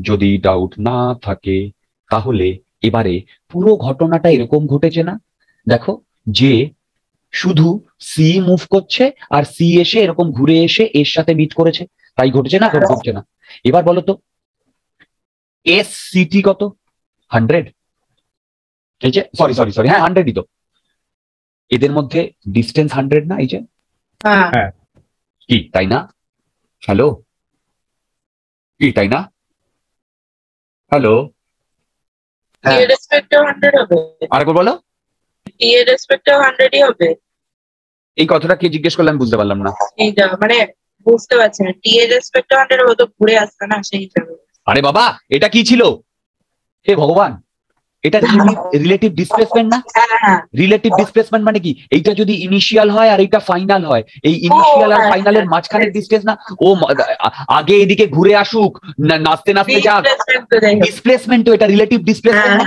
যদি ডাউট না থাকে তাহলে এবারে পুরো ঘটনাটা এরকম ঘটেছে না? দেখো, যে শুধু সি মুভ করছে আর সি এসে এরকম ঘুরে এসে এর সাথে মিট করেছে, তাই ঘটেছে না? ঘটছে না। এবার বলো তো এস সিটি কত? হান্ড্রেড। এই যে সরি সরি সরি হ্যাঁ হান্ড্রেডই তো। এদের মধ্যে ডিস্টেন্স হান্ড্রেড না? এই যে কি তাই না? হ্যালো? কি তাই না? হ্যালো? আরেকবার বলো। এই কথাটা কে জিজ্ঞেস করলে? আমি বুঝতে পারলাম না। মানে বুঝতে পারছি না। টি এর রেসপেক্ট টু হান্ড্রেড হতো ঘুরে আসতো না সেই জন্য। আরে বাবা, এটা কি ছিল? হে ভগবান, এটা রিলেটিভ ডিসপ্লেসমেন্ট না? রিলেটিভ ডিসপ্লেসমেন্ট মানে কি? এইটা যদি ইনিশিয়াল হয় আর এটা ফাইনাল হয়, এই ইনিশিয়াল আর ফাইনালের মাঝখানের ডিসটেন্স না? ও আগে এদিকে ঘুরে আসুক, নাচতে নাচতে যাক। ডিসপ্লেসমেন্ট তো এটা রিলেটিভ ডিসপ্লেসমেন্ট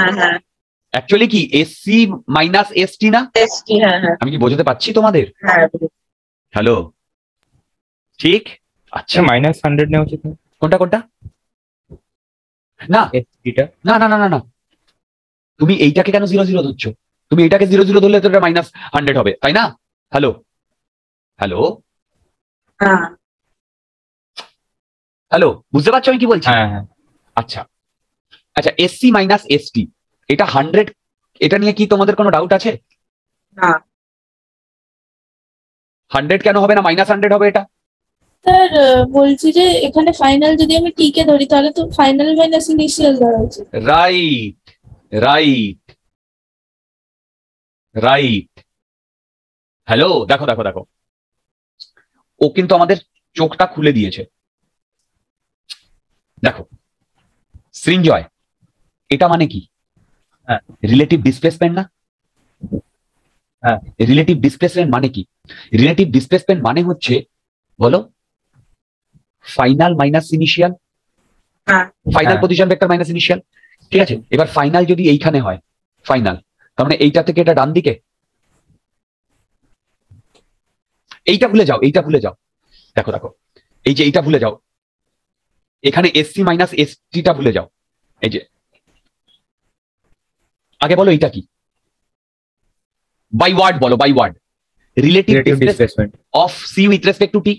অ্যাকচুয়ালি। কি এসসি মাইনাস এসটি না? আমি কি বোঝাতে পারছি তোমাদের? হ্যালো? ঠিক। আচ্ছা, মাইনাস হান্ড্রেড নেওয়া উচিত। কোনটা কোনটা? না না না না না, তুমি এইটাকে কেন জিরো জিরো ধরছো? তুমি এইটাকে জিরো জিরো ধরলে তো এটা মাইনাস হান্ড্রেড হবে, তাই না? হ্যালো? হ্যালো? হ্যালো? বুঝতে পারছো আমি কি বলছি? আচ্ছা আচ্ছা, এসসি মাইনাস এসটি এটা হান্ড্রেড, এটা নিয়ে কি তোমাদের কোনো ডাউট আছে? না। হান্ড্রেড কেন হবে না, মাইনাস হান্ড্রেড হবে এটা। স্যার বলছি যে এখানে ফাইনাল যদি আমি টি কে ধরি তাহলে তো ফাইনাল মাইনাস ইনিশিয়াল ধরা হচ্ছে। রাইট রাইট রাইট হ্যালো, দেখো দেখো দেখো, ও কিন্তু আমাদের চোখটা খুলে দিয়েছে। দেখো সৃঞ্জয়, এটা মানে কি? হ্যাঁ, রিলেটিভ ডিসপ্লেসমেন্ট না? হ্যাঁ, রিলেটিভ ডিসপ্লেসমেন্ট মানে কি? রিলেটিভ ডিসপ্লেসমেন্ট মানে হচ্ছে, বলো, final minus initial. Final position vector minus initial, ঠিক আছে? এবার ফাইনাল যদি এইখানে হয়, ফাইনাল তার মানে এইটা থেকে এটা ডান দিকে। এইটা ভুলে যাও, এইটা ভুলে যাও, দেখো দেখো, এই যে এইটা ভুলে যাও, এখানে এসসি মাইনাস এসটিটা ভুলে যাও। এই যে আগে বলো এইটা কি, বাই ওয়ার্ড বলো, by word relative displacement of C with respect to T.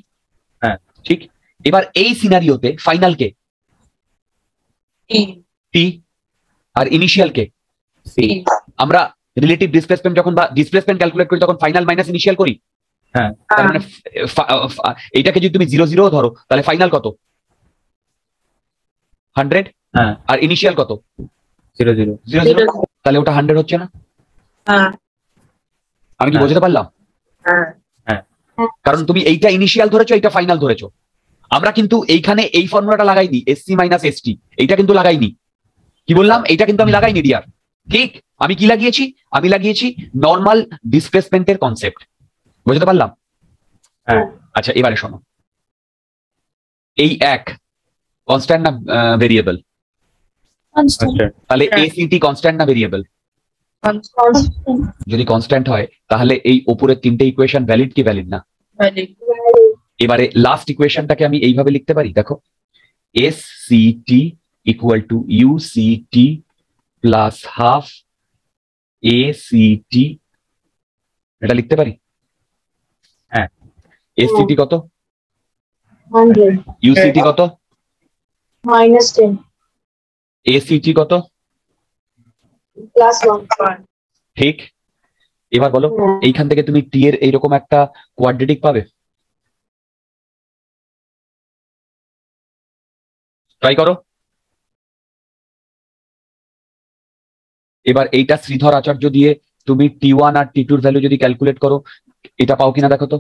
হ্যাঁ ঠিক। এবার এই সিনারিওতে ফাইনাল কে? টি। আর ইনিশিয়াল কে? সি। আমরা রিলেটিভ ডিসপ্লেসমেন্ট যখন বা ডিসপ্লেসমেন্ট ক্যালকুলেট করি তখন ফাইনাল মাইনাস ইনিশিয়াল করি। হ্যাঁ, তার মানে এইটাকে যদি তুমি জিরো জিরো ধরো তাহলে ফাইনাল কত? হান্ড্রেড। হ্যাঁ, আর ইনিশিয়াল কত? জিরো জিরো জিরো জিরো, তাহলে ওটা হান্ড্রেড হচ্ছে না। আমি কি বোঝাতে পারলাম? কারণ তুমি এইটা ইনিশিয়াল ধরেছো, এইটা ফাইনাল ধরেছো। আমরা কিন্তু এইখানে এই ফর্মুলাটা লাগাইনি, এসসি মাইনাস এসটি, এইটা কিন্তু লাগাইনি। কি বললাম? এইটা কিন্তু আমি লাগাইনি ডিয়ার। ঠিক, আমি কি লাগিয়েছি? আমি লাগিয়েছি নর্মাল ডিসপ্লেসমেন্টের কনসেপ্ট। বুঝতে পারলাম? হ্যাঁ। আচ্ছা এবারে শোনো, এই এক কনস্ট্যান্ট না ভেরিয়েবল? তাহলে এসিটি কনস্ট্যান্ট না ভেরিয়েবল? যদি কনস্ট্যান্ট হয় তাহলে এই উপরের তিনটে ইকুয়েশন ভ্যালিড কি ভ্যালিড না? এবারে লাস্ট ইকুয়েশনটাকে আমি এইভাবে লিখতে পারি, দেখো, S C T equal to U C T plus half A C T, এটা লিখতে পারি। হ্যাঁ, এস সি টি কত? ইউ সি টি কত? Minus ten. A C T কত? Plus one. ঠিক, এবার বলো এইখান থেকে তুমি টি এর এইরকম একটা কোয়াড্রেটিক পাবে? ট্রাই করো। এবার এইটা শ্রীধর আচার্য দিয়ে তুমি টি ওয়ান আর টি টুর ভ্যালু যদি ক্যালকুলেট করো, এটা পাও কিনা দেখো তো।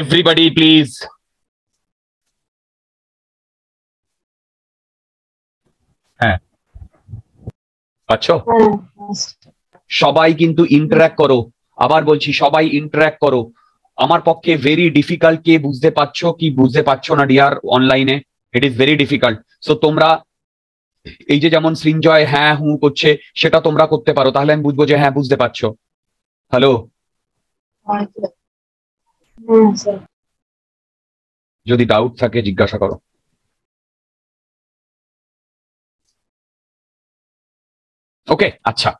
Everybody please, হ্যাঁ পাচ্ছো? সবাই কিন্তু ইন্টারঅ্যাক্ট করো, আবার বলছি সবাই ইন্টারঅ্যাক্ট করো। আমার পক্ষে ভেরি ডিফিকাল্ট, কে বুঝতে পারছো কি বুঝতে পারছো না ডিয়ার অনলাইনে? It is very difficult. So তোমরা এই যে যেমন সৃঞ্জয় হ্যাঁ হু করছে, সেটা তোমরা করতে পারো, তাহলে আমি বুঝবো যে হ্যাঁ বুঝতে পারছো। হ্যালো, যদি ডাউট থাকে জিজ্ঞাসা করো। ওকে, আচ্ছা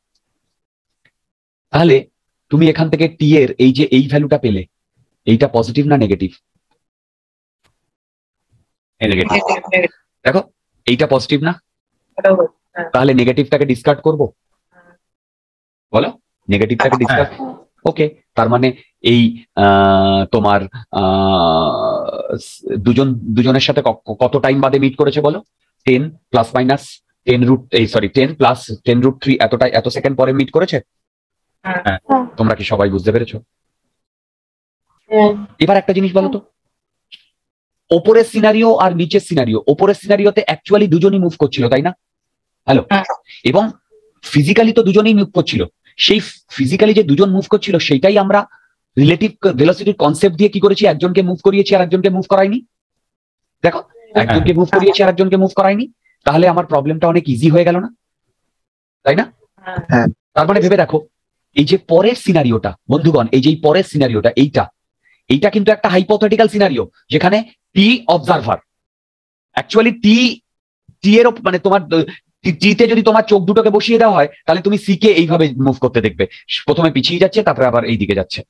তাহলে তুমি এখান থেকে টি এর এই যে এই ভ্যালুটা পেলে, এইটা পজিটিভ না নেগেটিভ? দেখো এইটা পজিটিভ না, তাহলে নেগেটিভটাকে ডিসকার্ড করবো, বলো নেগেটিভটাকে ডিসকার্ড। ওকে, তার মানে এই তোমার দুজন দুজনের সাথে কত টাইম বাদে মিট করেছে বলো? Ten plus minus ten root এই sorry ten plus ten root three, এতটা এত সেকেন্ড পরে মিট করেছে। তোমরা কি সবাই বুঝতে পেরেছো? এবার একটা জিনিস বলো তো, ওপরের সিনারিও আর নিচের সিনারিও, ওপরের সিনারিওতে অ্যাকচুয়ালি দুজনই মুভ করছিল তাই না? হ্যালো, এবং ফিজিক্যালি তো দুজনেই মুভ করছিল। সেই ফিজিক্যালি যে দুজন মুভ করছিল সেটাই আমরা রিলেটিভ ভেলোসিটির কনসেপ্ট দিয়ে কি করেছি? একজনকে মুভ করিয়েছি আর একজনকে মুভ করাইনি। দেখো একজনকে মুভ করিয়েছি আর একজনকে মুভ করাইনি, তাহলে আমার প্রবলেমটা অনেক ইজি হয়ে গেল না, তাই না? তার মানে ভেবে দেখো, এই যে পরের সিনারিওটা বন্ধুগণ, এই যে পরের সিনারিওটা, এইটা এইটা কিন্তু একটা হাইপোথেটিক্যাল সিনারিও, যেখানে টি অবজারভার অ্যাকচুয়ালি টি টি এর মানে তোমার টিতে যদি তোমার চোখ দুটোকে বসিয়ে দেওয়া হয় তাহলে তুমি সি কে এইভাবে মুভ করতে দেখবে, প্রথমে পিছিয়ে যাচ্ছে তারপরে আবার এই দিকে যাচ্ছে।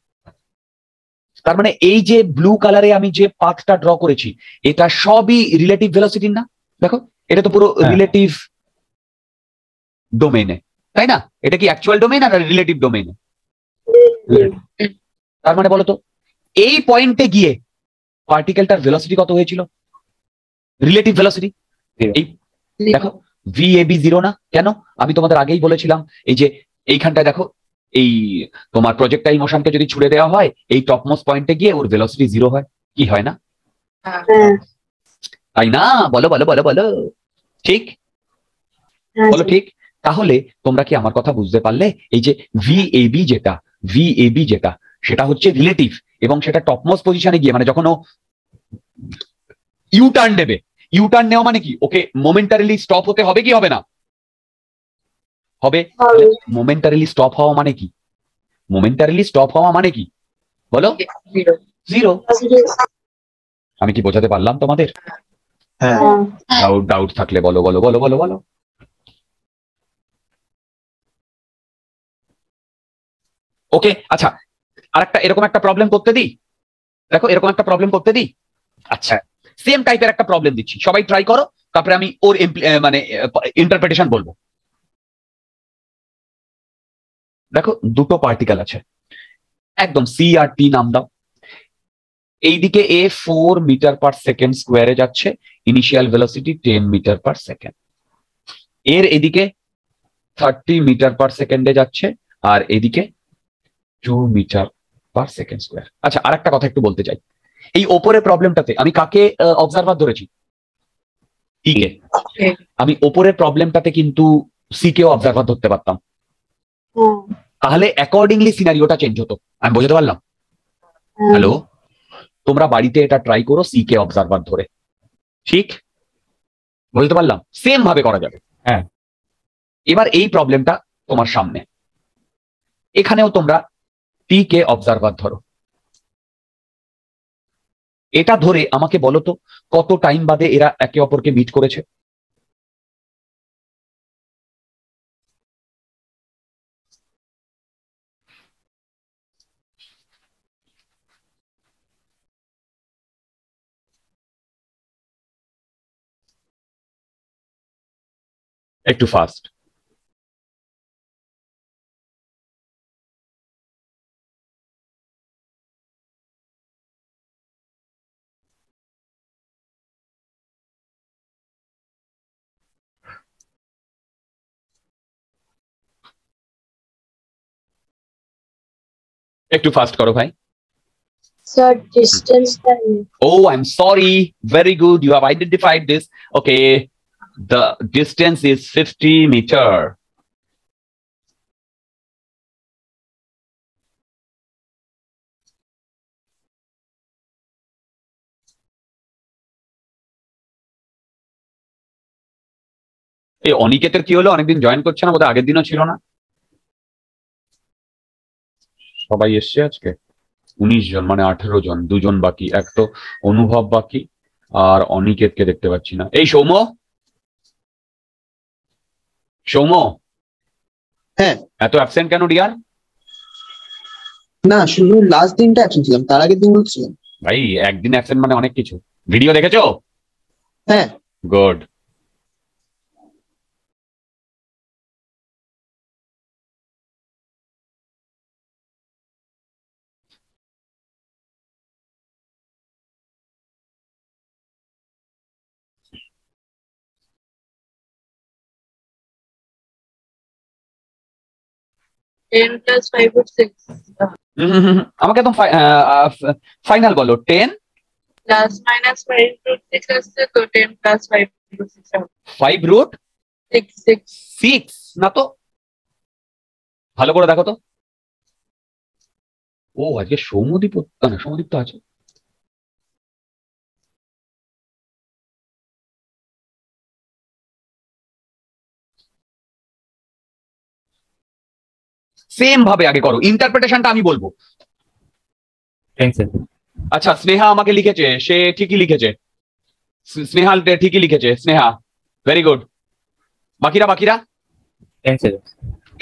তার মানে এই যে ব্লু কালারে আমি যে পাথটা ড্র করেছি এটা সবই রিলেটিভ ভেলোসিটির না? দেখো এটা তো পুরো রিলেটিভ ডোমেইনে, তাই না? এটা কি অ্যাকচুয়াল ডোমেইন আর রিলেটিভ ডোমেইনে? তার মানে বলো তো এই পয়েন্টে গিয়ে পার্টিকেলটার ভেলোসিটি কত হয়েছিল? Relative velocity. এই দেখো ভিএবি জিরো না? কেন? আমি তোমাদের আগেই বলেছিলাম এই যে এইখানটা দেখো, এই তোমার প্রজেক্টাইল মোশনকে যদি ছুড়ে দেওয়া হয় এই টপমোস্ট পয়েন্টে গিয়ে ওর ভেলোসিটি জিরো হয়, কি হয় না? তাই না? বলো বলো বলো বলো ঠিক বলো ঠিক। তাহলে তোমরা কি আমার কথা বুঝতে পারলে? এই যে ভিএবি যেটা ভিএবি যেটা সেটা হচ্ছে রিলেটিভ, এবং সেটা টপমোস্ট পজিশনে গিয়ে মানে যখন ও ইউ টার্ন দেবে, ইউ টার্ন নেওয়া মানে কি ওকে মোমেন্টারিলি স্টপ হতে হবে কি হবে না? হবে। মোমেন্টারিলি স্টপ হওয়া মানে কি? মোমেন্টারিলি স্টপ হওয়া মানে কি বলো? জিরো। আমি কি বোঝাতে পারলাম তোমাদের? হ্যাঁ, ডাউট ডাউট থাকলে বলো বলো বলো বলো বলো। ওকে আচ্ছা, আর একটা এরকম একটা প্রবলেম করতে দিই, দেখো এরকম একটা প্রবলেম করতে দিই। আচ্ছা সেম টাইপের একটা প্রবলেম দিচ্ছি, সবাই ট্রাই করো, তারপরে আমি ওর মানে ইন্টারপ্রিটেশন বলবো। দেখো দুটো পার্টিকেল আছে, একদম সি আর টি নাম দাও। এইদিকে A four metre per second স্কোয়ারে যাচ্ছে, initial velocity ten metre per second. এর এদিকে থার্টি মিটার পার সেকেন্ডে যাচ্ছে, আর এদিকে two metre per second square. আচ্ছা আর একটা কথা একটু বলতে চাই, এই ওপরে প্রবলেমটাতে আমি কাকে অবজারভার ধরেছি? টিকে। আমি ওপরের প্রবলেমটাতে কিন্তু সি কেও অবজারভার ধরতে পারতাম, তাহলে অ্যাকর্ডিংলি সিনারিওটা চেঞ্জ হতো। আমি বোঝাতে পারলাম? হ্যালো, তোমরা বাড়িতে এটা ট্রাই করো সি কে অবজারভার ধরে, ঠিক? বলতে পারলাম? সেম ভাবে করা যাবে। হ্যাঁ, এবার এই প্রবলেমটা তোমার সামনে, এখানেও তোমরা টি কে অবজারভার ধরো। এটা ধরে আমাকে বলো তো কত টাইম বাদে এরা একে অপরকে মিট করেছে? একটু ফাস্ট। একটু ফাস্ট করো ভাই। Sir, distance time. Oh, I'm sorry. Very good. You have identified this. Okay. The distance is fifty meters. এই অনিকেতের কি হলো? অনেকদিন জয়েন করছে না, বোধহয় আগের দিনও ছিল না। সবাই এসছে আজকে উনিশ জন, মানে আঠেরো জন, দুজন বাকি। এক তো অনুভব বাকি, আর অনিকেতকে দেখতে পাচ্ছি না। এই সৌম্য, সৌম্য হ্যাঁ, এত অ্যাবসেন্ট কেন ডিয়ার? না, শুধু লাস্ট দিনটা অ্যাবসেন্ট ছিলাম, তার আগের দিন বলছিলাম। ভাই একদিন অ্যাবসেন্ট মানে অনেক কিছু। ভিডিও দেখেছো? হ্যাঁ, গুড। আমাকে একদম ফাইনাল বলো। Ten plus minus five root six আসছে, তো ten plus five root six হবে। Five root six six six না তো? ভালো করে দেখো তো। ও আজকে সৌমদ্বীপ না, সৌমদ্বীপ তো আছে। সেম ভাবে আগে করো, ইন্টারপ্রিটেশনটা আমি বলবো। আচ্ছা স্নেহা আমাকে লিখেছে, সে ঠিকই লিখেছে। স্নেহা ঠিকই লিখেছে, স্নেহা ভেরি গুড। বাকিরা বাকিরা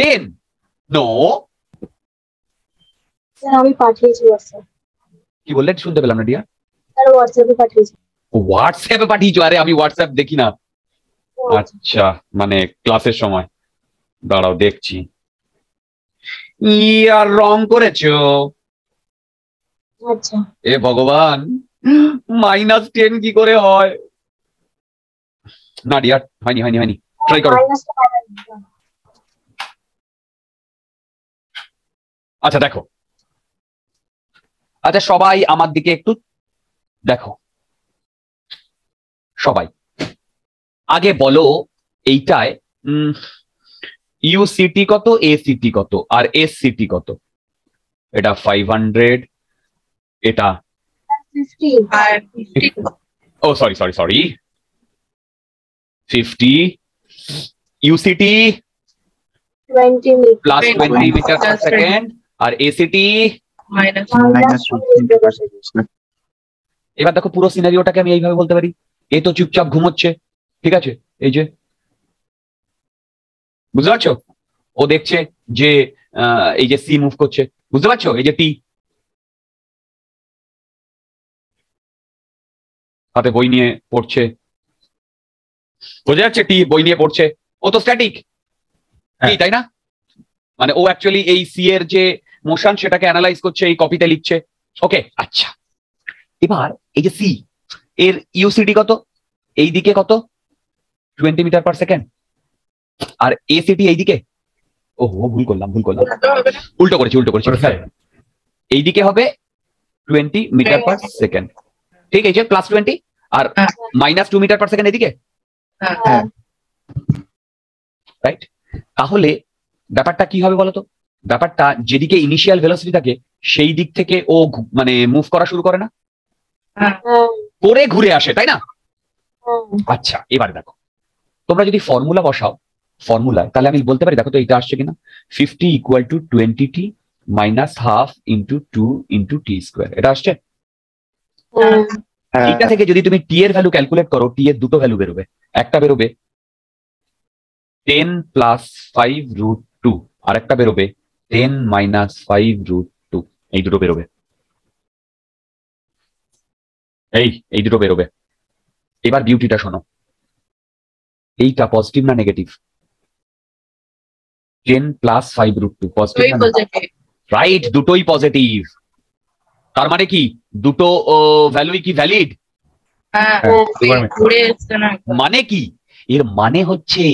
টেন নো, আমি পাঠিয়েছি। কি বললেন? শুনতে পেলাম না ডিয়া। হোয়াটসঅ্যাপে পাঠিয়েছি। হোয়াটসঅ্যাপে পাঠিয়েছো? আরে আমি হোয়াটসঅ্যাপ দেখি না। আচ্ছা, মানে ক্লাসের সময়? দাঁড়াও দেখছি। ইয়ার রং করেছো? আচ্ছা। এ ভগবান, মাইনাস টেন কি করে হয়? না ডিয়া হয়নি হয়নি হয়নি, ট্রাই করো। আচ্ছা দেখো, আচ্ছা সবাই আমার দিকে একটু দেখো। সবাই আগে বলো এইটায় ইউ সিটি কত, এ সিটি কত, আর এস সিটি কত? এটা পাঁচ হাজার, এটা ও সরি সরি সরি পঞ্চাশ, U CT plus twenty metre per second, আর A CT minus twenty metre per second. এবার দেখো পুরো সিনারিওটাকে আমি এইভাবে বলতে পারি, এ তো চুপচাপ ঘুমোচ্ছে, ঠিক আছে? এই যে বুঝতে পারছো, ও দেখছে যে এই যে সি মুভ করছে, বুঝতে পারছো? এই যে টি হাতে বই নিয়ে পড়ছে, বোঝা যাচ্ছে? টি বই নিয়ে পড়ছে, ও তো স্ট্যাটিক, তাই না? মানে ও অ্যাকচুয়ালি এই সি এর যে মোশন সেটাকে অ্যানালাইজ করছে, এই কপিতে লিখছে। ওকে আচ্ছা, এবার এই যে সি এর ইউসিডি কত, এই দিকে কত, টোয়েন্টি মিটার পার সেকেন্ড, আর এ সিটি এইদিকে, ও ভুল করলাম ভুল করলাম উল্টো করেছি উল্টো করেছি এইদিকে হবে টোয়েন্টি মিটার পার সেকেন্ড, ঠিক আছে? প্লাস টোয়েন্টি আর minus two metre per second এদিকে, রাইট? তাহলে ব্যাপারটা কি হবে বলতো? ব্যাপারটা যেদিকে ইনিশিয়াল ভেলোসিটি থাকে সেই দিক থেকে ও মানে মুভ করা শুরু করে না, পরে ঘুরে আসে, তাই না? আচ্ছা এবার দেখো, তোমরা যদি ফর্মুলা বসাও ফর্মুলায়, তাহলে আমি বলতে পারি, দেখো তো এটা আসছে কিনা, fifty equal to twenty T minus half into two into T square, এটা আসছে। এটা থেকে যদি তুমি টি এর ভ্যালু ক্যালকুলেট করো, টি এর দুটো ভ্যালু বেরোবে, একটা বেরোবে ten plus five root two, আর একটা বেরোবে ten minus five root two, এই দুটো বেরোবে, এই এই দুটো বেরোবে। এবার বিউটিটা শোনো, এইটা পজিটিভ না negative? Ten plus five root two positive, right? দুটোই পজিটিভ, তার মানে কি দুটো ভ্যালুই কি ভ্যালিড? মানে কি এর মানে হচ্ছে,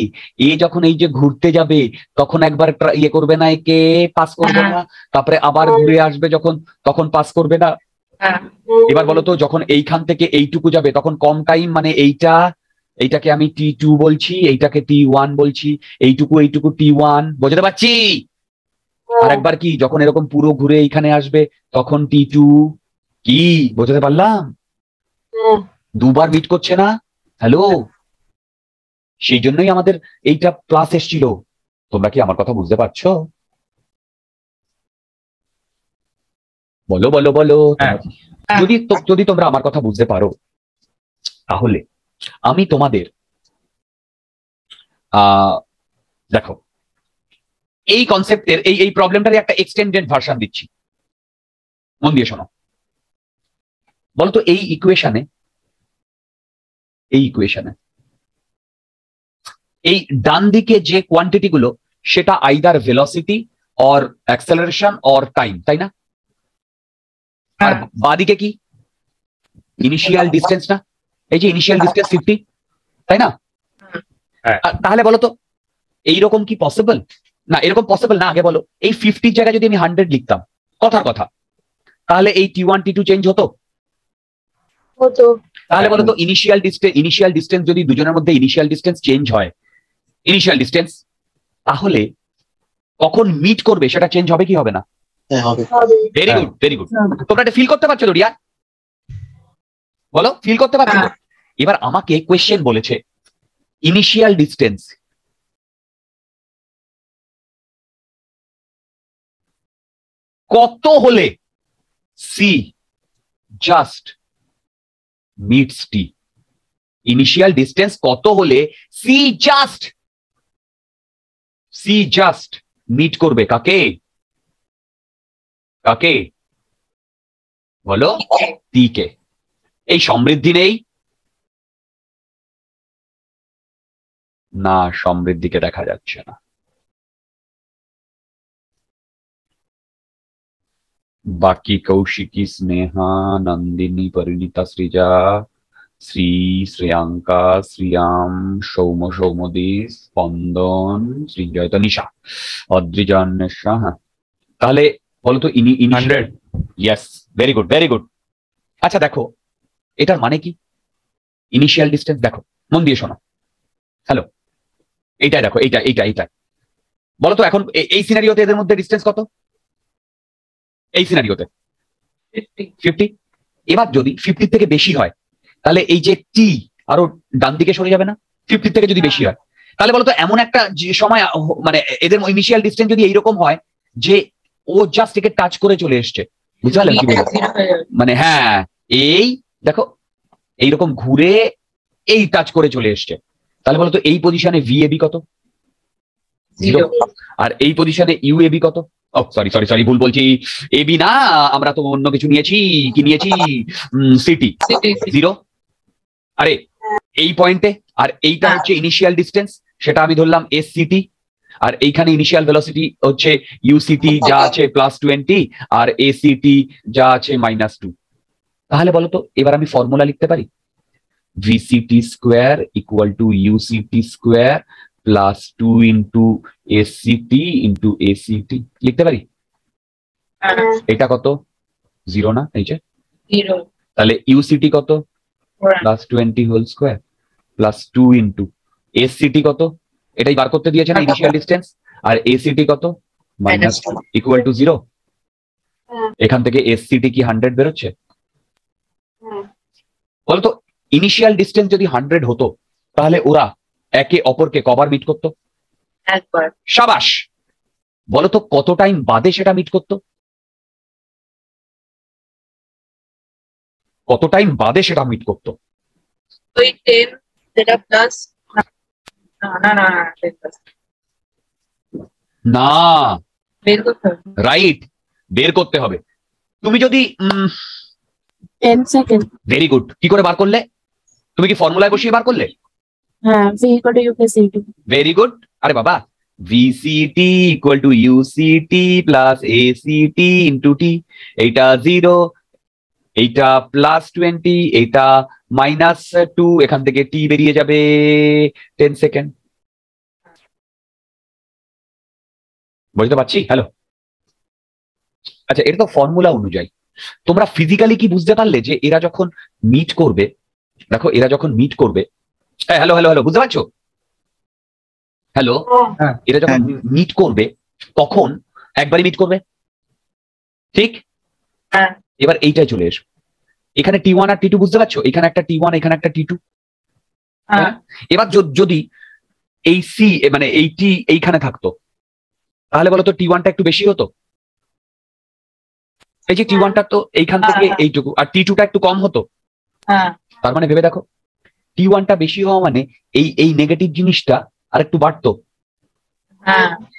এ যখন এই যে ঘুরতে যাবে তখন একবার ইয়ে করবে না, একে পাস করবে না, তারপরে আবার ঘুরে আসবে যখন তখন পাস করবে না। এবার বলো তো, যখন এইখান থেকে এইটুকু যাবে তখন কম টাইম, মানে এইটা এইটাকে আমি টি টু বলছি, এইটাকে টি ওয়ান বলছি, এইটুকু এইটুকু টি ওয়ান, বোঝাতে পারছি? আর একবার কি, যখন এরকম পুরো ঘুরে এইখানে আসবে তখন টি টু, কি বোঝাতে পারলাম? দুবার মিট করছে না, হ্যালো? সেই জন্যই আমাদের এইটা প্লাস এসছিল। তোমরা কি আমার কথা বুঝতে পারছো? বলো বলো বলো। যদি যদি তোমরা আমার কথা বুঝতে পারো, তাহলে আমি তোমাদের আহ দেখো এই কনসেপ্টের এই এই প্রবলেমটার একটা এক্সটেন্ডেড ভার্সন দিচ্ছি, মন দিয়ে শোনো। বলতো এই ইকুয়েশনে এই ইকুয়েশনে এই ডান দিকে যে কোয়ান্টিটি গুলো সেটা either velocity or acceleration or time, তাই না? আর বাঁ দিকে কি ইনিশিয়াল ডিস্টেন্স, না? এই যে ইনিশিয়াল ডিস্টেন্স ফিফটি, তাই না? তাহলে বলো তো এইরকম কি পসিবল? না, এরকম পসিবল না। আগে বলো, এই ফিফটির জায়গায় যদি আমি হান্ড্রেড লিখতাম, কথার কথা, তাহলে এই T one T two change হতো? তাহলে বলো তো ইনিশিয়াল ডিস্টেন্স ইনিশিয়াল ডিস্টেন্স যদি দুজনের মধ্যে ইনিশিয়াল ডিস্টেন্স চেঞ্জ হয়, ইনিশিয়াল ডিস্টেন্স, তাহলে কখন মিট করবে সেটা চেঞ্জ হবে কি হবে না? Very good very good. তোমরা এটা ফিল করতে পারছো তো? রিয়া বলো, ফিল করতে পারছো? এবার আমাকে কোয়েশ্চেন বলেছে ইনিশিয়াল ডিস্টেন্স, কত হলে C just meets T? Initial distance কত হলে C just C just meet করবে? কাকে কাকে হলো টিকে। এই সমৃদ্ধি নেই না, সমৃদ্ধিকে দেখা যাচ্ছে না। বাকি কৌশিকী, স্নেহা, নন্দিনী, পরিণীতা, সৃজা, শ্রী, শ্রেয়াঙ্কা, শ্রিয়াম, সৌম, সৌমদী, স্পন্দন, সৃজয়, তনিশা, অদ্রিজা, অন্বেষা। হ্যাঁ, তাহলে বলতো ইনি ইন hundred. Yes, very good very good. আচ্ছা দেখো এটার মানে কি? ইনিশিয়াল ডিস্টেন্স দেখো, মন দিয়ে শোনো। হ্যালো, এইটাই দেখো, এইটা এইটা এইটা বলো তো এখন এই সিনারিওতে এদের মধ্যে ডিস্টেন্স কত? এই সিনারিওতে ফিফটি। এবার যদি ফিফটির থেকে বেশি হয় তাহলে এই যে টি আরো ডান দিকে সরে যাবে না? ফিফটির থেকে যদি বেশি হয় তাহলে বলতো এমন একটা সময় মানে এদের ইনিশিয়াল ডিস্টেন্স যদি এইরকম হয় যে ও জাস্ট একে টাচ করে চলে এসছে, বুঝতে পারলেন কি মানে? হ্যাঁ, এই দেখো এইরকম ঘুরে এই টাচ করে চলে এসছে, তাহলে বলতো এই পজিশনে ভিএবি কত? জিরো। আর এই পজিশনে ইউএবি কত? ও সরি সরি সরি ভুল বলছি, এবি না, আমরা তো অন্য কিছু নিয়েছি। কি নিয়েছি? CT, zero. আরে এই পয়েন্টে, আর এইটা হচ্ছে ইনিশিয়াল ডিস্টেন্স, সেটা আমি ধরলাম এস সিটি। আর এইখানে ইনিশিয়াল ভেলোসিটি হচ্ছে ইউসিটি যা আছে প্লাস টোয়েন্টি, আর এসিটি যা আছে মাইনাস টু। তাহলে বলো তো এবার আমি ফর্মুলা লিখতে পারি, VCT square equal to UCT square plus two into ACT into SCT, লিখতে পারি? এটা কত? জিরো না, এই যে জিরো। তাহলে ইউসিটি কত? Plus twenty whole square plus two into ACT কত? এটাই বার করতে দিয়েছে না ইনিশিয়াল ডিস্টেন্স। আর এসিটি কত? Minus two, equal to zero. এখান থেকে এসিটি কি হান্ড্রেড বেরোচ্ছে? বলতো ইনিশিয়াল ডিস্টেন্স যদি হান্ড্রেড হতো তাহলে ওরা একে অপরকে কবার মিট করতো? একবার। সাবাস। বলতো কত টাইম বাদে সেটা মিট করতো? কত টাইম বাদে সেটা মিট করতো? ওই টেন, সেটা প্লাস না, রাইট, বের করতে হবে। তুমি যদি ভেরি গুড, কি করে বার করলে? তুমি কি ফর্মুলায় বসিয়ে বার করলে? Very good. আরে বাবা, VCT equal to UCT plus ACT into টি, এইটা জিরো, এইটা প্লাস টোয়েন্টি, এইটা মাইনাস টু, এখান থেকে টি বেরিয়ে যাবে টেন সেকেন্ড। বুঝতে পারছি? হ্যালো। আচ্ছা, এটা তো ফর্মুলা অনুযায়ী। তোমরা ফিজিক্যালি কি বুঝতে পারলে যে এরা যখন মিট করবে, দেখো এরা যখন মিট করবে, হ্যাঁ হ্যালো হ্যালো হ্যালো বুঝতে পারছো? হ্যালো, এরা যখন মিট করবে তখন একবারই মিট করবে, ঠিক? এবার এইটাই চলে এসো, এখানে টি ওয়ান আর টি টু, বুঝতে পারছো? এখানে একটা টি ওয়ান, এখানে একটা টি টু। এবার যদি এই সি মানে এই টি এইখানে থাকতো তাহলে বলো তো টি ওয়ানটা একটু বেশি হতো। এই যে টি ওয়ানটা তো এইখান থেকে এইটুকু, আর টি টুটা একটু কম হতো। তার মানে ভেবে দেখো, টি ওয়ানটা বেশি হওয়া মানে এই এই নেগেটিভ জিনিসটা আর একটু বাড়তো,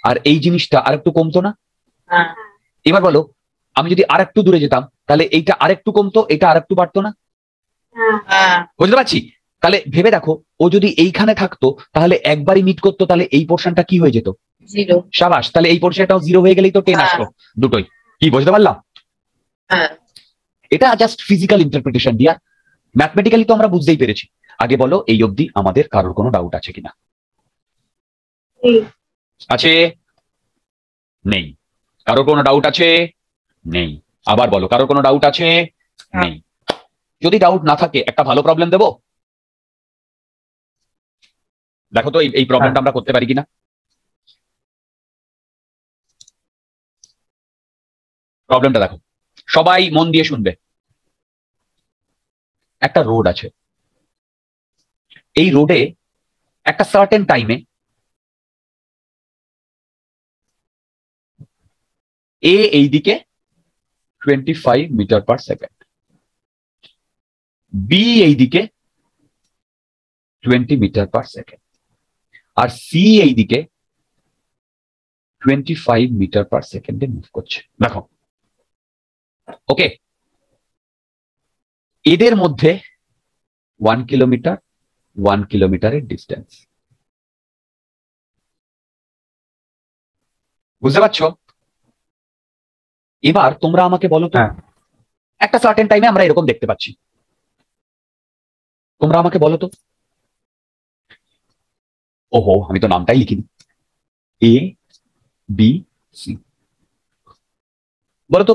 আর এই জিনিসটা আর একটু কমতো না? এবার বলো আমি যদি আর একটু দূরে যেতাম তাহলে এইটা আরেকটু কমতো, এটা আর একটু বাড়তো না? বুঝতে পারছি? তাহলে ভেবে দেখো ও যদি এইখানে থাকতো তাহলে একবারই মিট করতো, তাহলে এই পোর্শনটা কি হয়ে যেত? জিরো। সাবাস। তাহলে এই পোর্শনটাও জিরো হয়ে গেলেই তো টেন আসলো, দুটোই। কি বুঝতে পারলাম? এটা জাস্ট ফিজিক্যাল ইন্টারপ্রিটেশন দিয়া, ম্যাথমেটিক্যালি তো আমরা বুঝতেই পেরেছি। আগে বলো এই অবধি আমাদের কারোর কোনো ডাউট আছে কিনা? আছে? নেই। কারোর কোনো ডাউট আছে? নেই। আবার বলো, কারোর কোনো ডাউট আছে? নেই। যদি ডাউট না থাকে একটা ভালো প্রবলেম দেব, দেখো তো এই প্রবলেমটা আমরা করতে পারি কিনা। প্রবলেমটা দেখো, সবাই মন দিয়ে শুনবে। একটা রোড আছে, এই রোডে একটা সার্টেন টাইমে এ এইদিকে পঁচিশ মিটার পার সেকেন্ড, বি এইদিকে কুড়ি মিটার পার সেকেন্ড, আর সি এইদিকে পঁচিশ মিটার পার সেকেন্ডে মুভ করছে। দেখো, ওকে, এদের মধ্যে ওয়ান কিলোমিটার ওয়ান কিলোমিটারের ডিস্টেন্স। বুঝতে পারছো? এবার তোমরা আমাকে বলো তো, একটা সার্টেন টাইমে আমরা এরকম দেখতে পাচ্ছি, তোমরা আমাকে বলো তো, ওহো আমি তো নামটাই লিখিনি, এ বি সি, বলো তো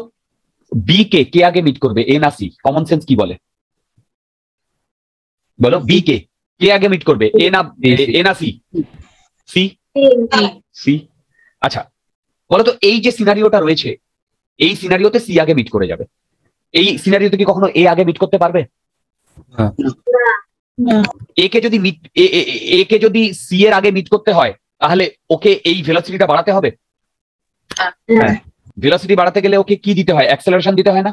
বি কে কে আগে মিট করবে, এ না সি? কমন সেন্স কি বলে বলো, বি কে কে আগে মিট করবে, এ না এ না সি? C C. আচ্ছা বলো তো এই যে সিনারিওটা রয়েছে, এই সিনারিওতে সি আগে মিট করে যাবে, এই সিনারিওতে কি কখনো এ আগে মিট করতে পারবে? একে যদি একে যদি সি এর আগে মিট করতে হয় তাহলে ওকে এই ভেলোসিটিটা বাড়াতে হবে, ভেলোসিটি বাড়াতে গেলে ওকে কি দিতে হয়, অ্যাক্সেলারেশন দিতে হয় না?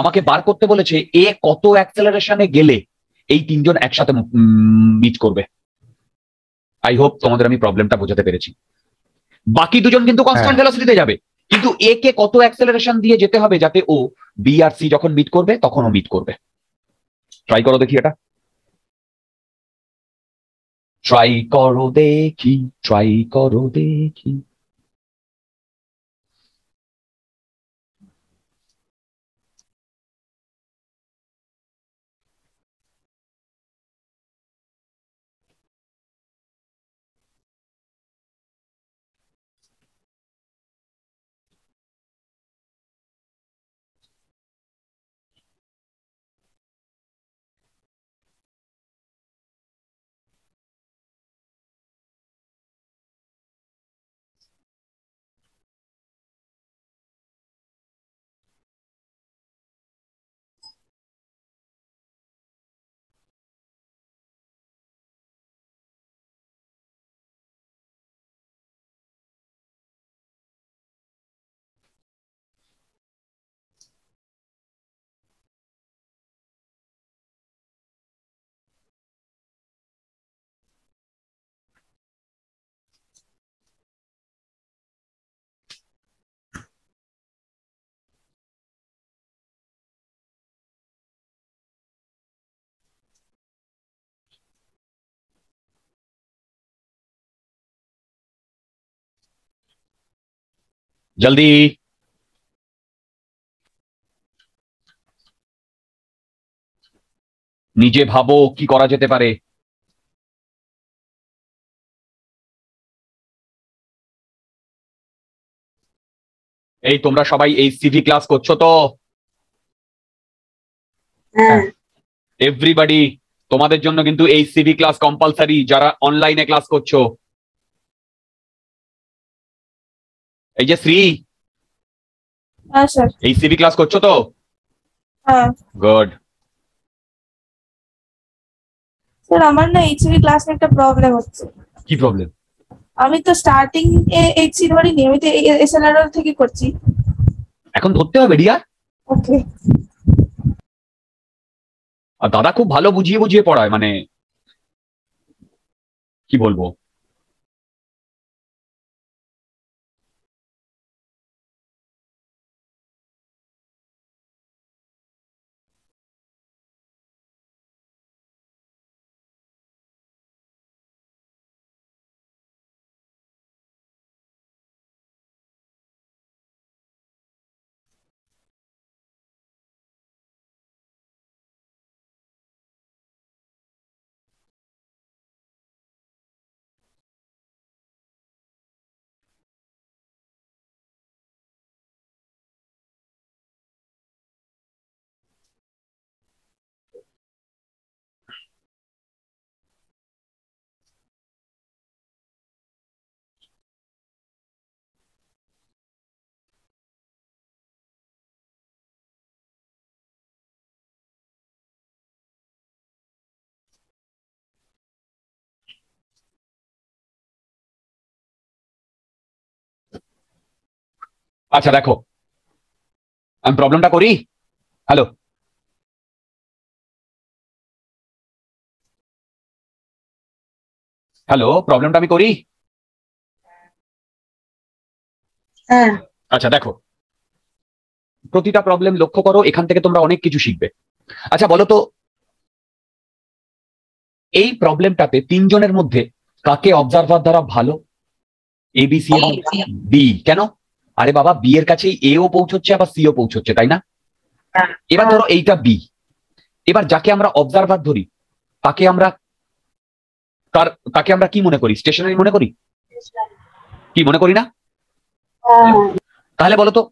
আমাকে বার করতে বলেছে এ কত অ্যাক্সেলারেশনে গেলে এই তিনজন একসাথে মিট করবে। আই হোপ তোমাদের আমি প্রবলেমটা বোঝাতে পেরেছি। বাকি দুজন কিন্তু কনস্ট্যান্ট ভেলোসিটিতে যাবে, কিন্তু এ কে কত অ্যাক্সেলারেশন দিয়ে যেতে হবে যাতে ও বি আর সি যখন মিট করবে তখন ও মিট করবে। ট্রাই করো দেখি, এটা ট্রাই করো দেখি, ট্রাই করো দেখি। জলদি নিজে ভাবো কি করা যেতে পারে। এই তোমরা সবাই এই সিভি ক্লাস করছো তো? এভরিবডি, তোমাদের জন্য কিন্তু এই সিভি ক্লাস কম্পালসারি, যারা অনলাইনে ক্লাস করছো। এই যে শ্রী, এই সিভি ক্লাস করছো তো? গুড। স্যার আমার না এইচসি ক্লাস নিয়ে একটা প্রবলেম হচ্ছে। কি প্রবলেম? আমি তো স্টার্টিং এ এইচসি ধরে নিয়মিত এসএলআরএল থেকে করছি, এখন ধরতে হবে রিয়া। ওকে। আর দাদা খুব ভালো বুঝিয়ে বুঝিয়ে পড়ায়, মানে কি বলবো, আচ্ছা দেখো আমি প্রবলেমটা করি। হ্যালো, হ্যালো প্রবলেমটা আমি করি। আচ্ছা দেখো, প্রতিটা প্রবলেম লক্ষ্য করো, এখান থেকে তোমরা অনেক কিছু শিখবে। আচ্ছা বলো তো, এই প্রবলেমটাতে তিনজনের মধ্যে কাকে অবজারভার দ্বারা ভালো? এবিসি এবং বি। কেন? আরে বাবা, বি এর কাছেই এ ও পৌঁছচ্ছে আবার সি ও পৌঁছচ্ছে, তাই না? এবার ধরো এইটা বি, এবার যাকে আমরা অবজারভার ধরি তাকে আমরা তার তাকে আমরা কি মনে করি? স্টেশনারি মনে করি? কি মনে করি না? তাহলে বলো তো,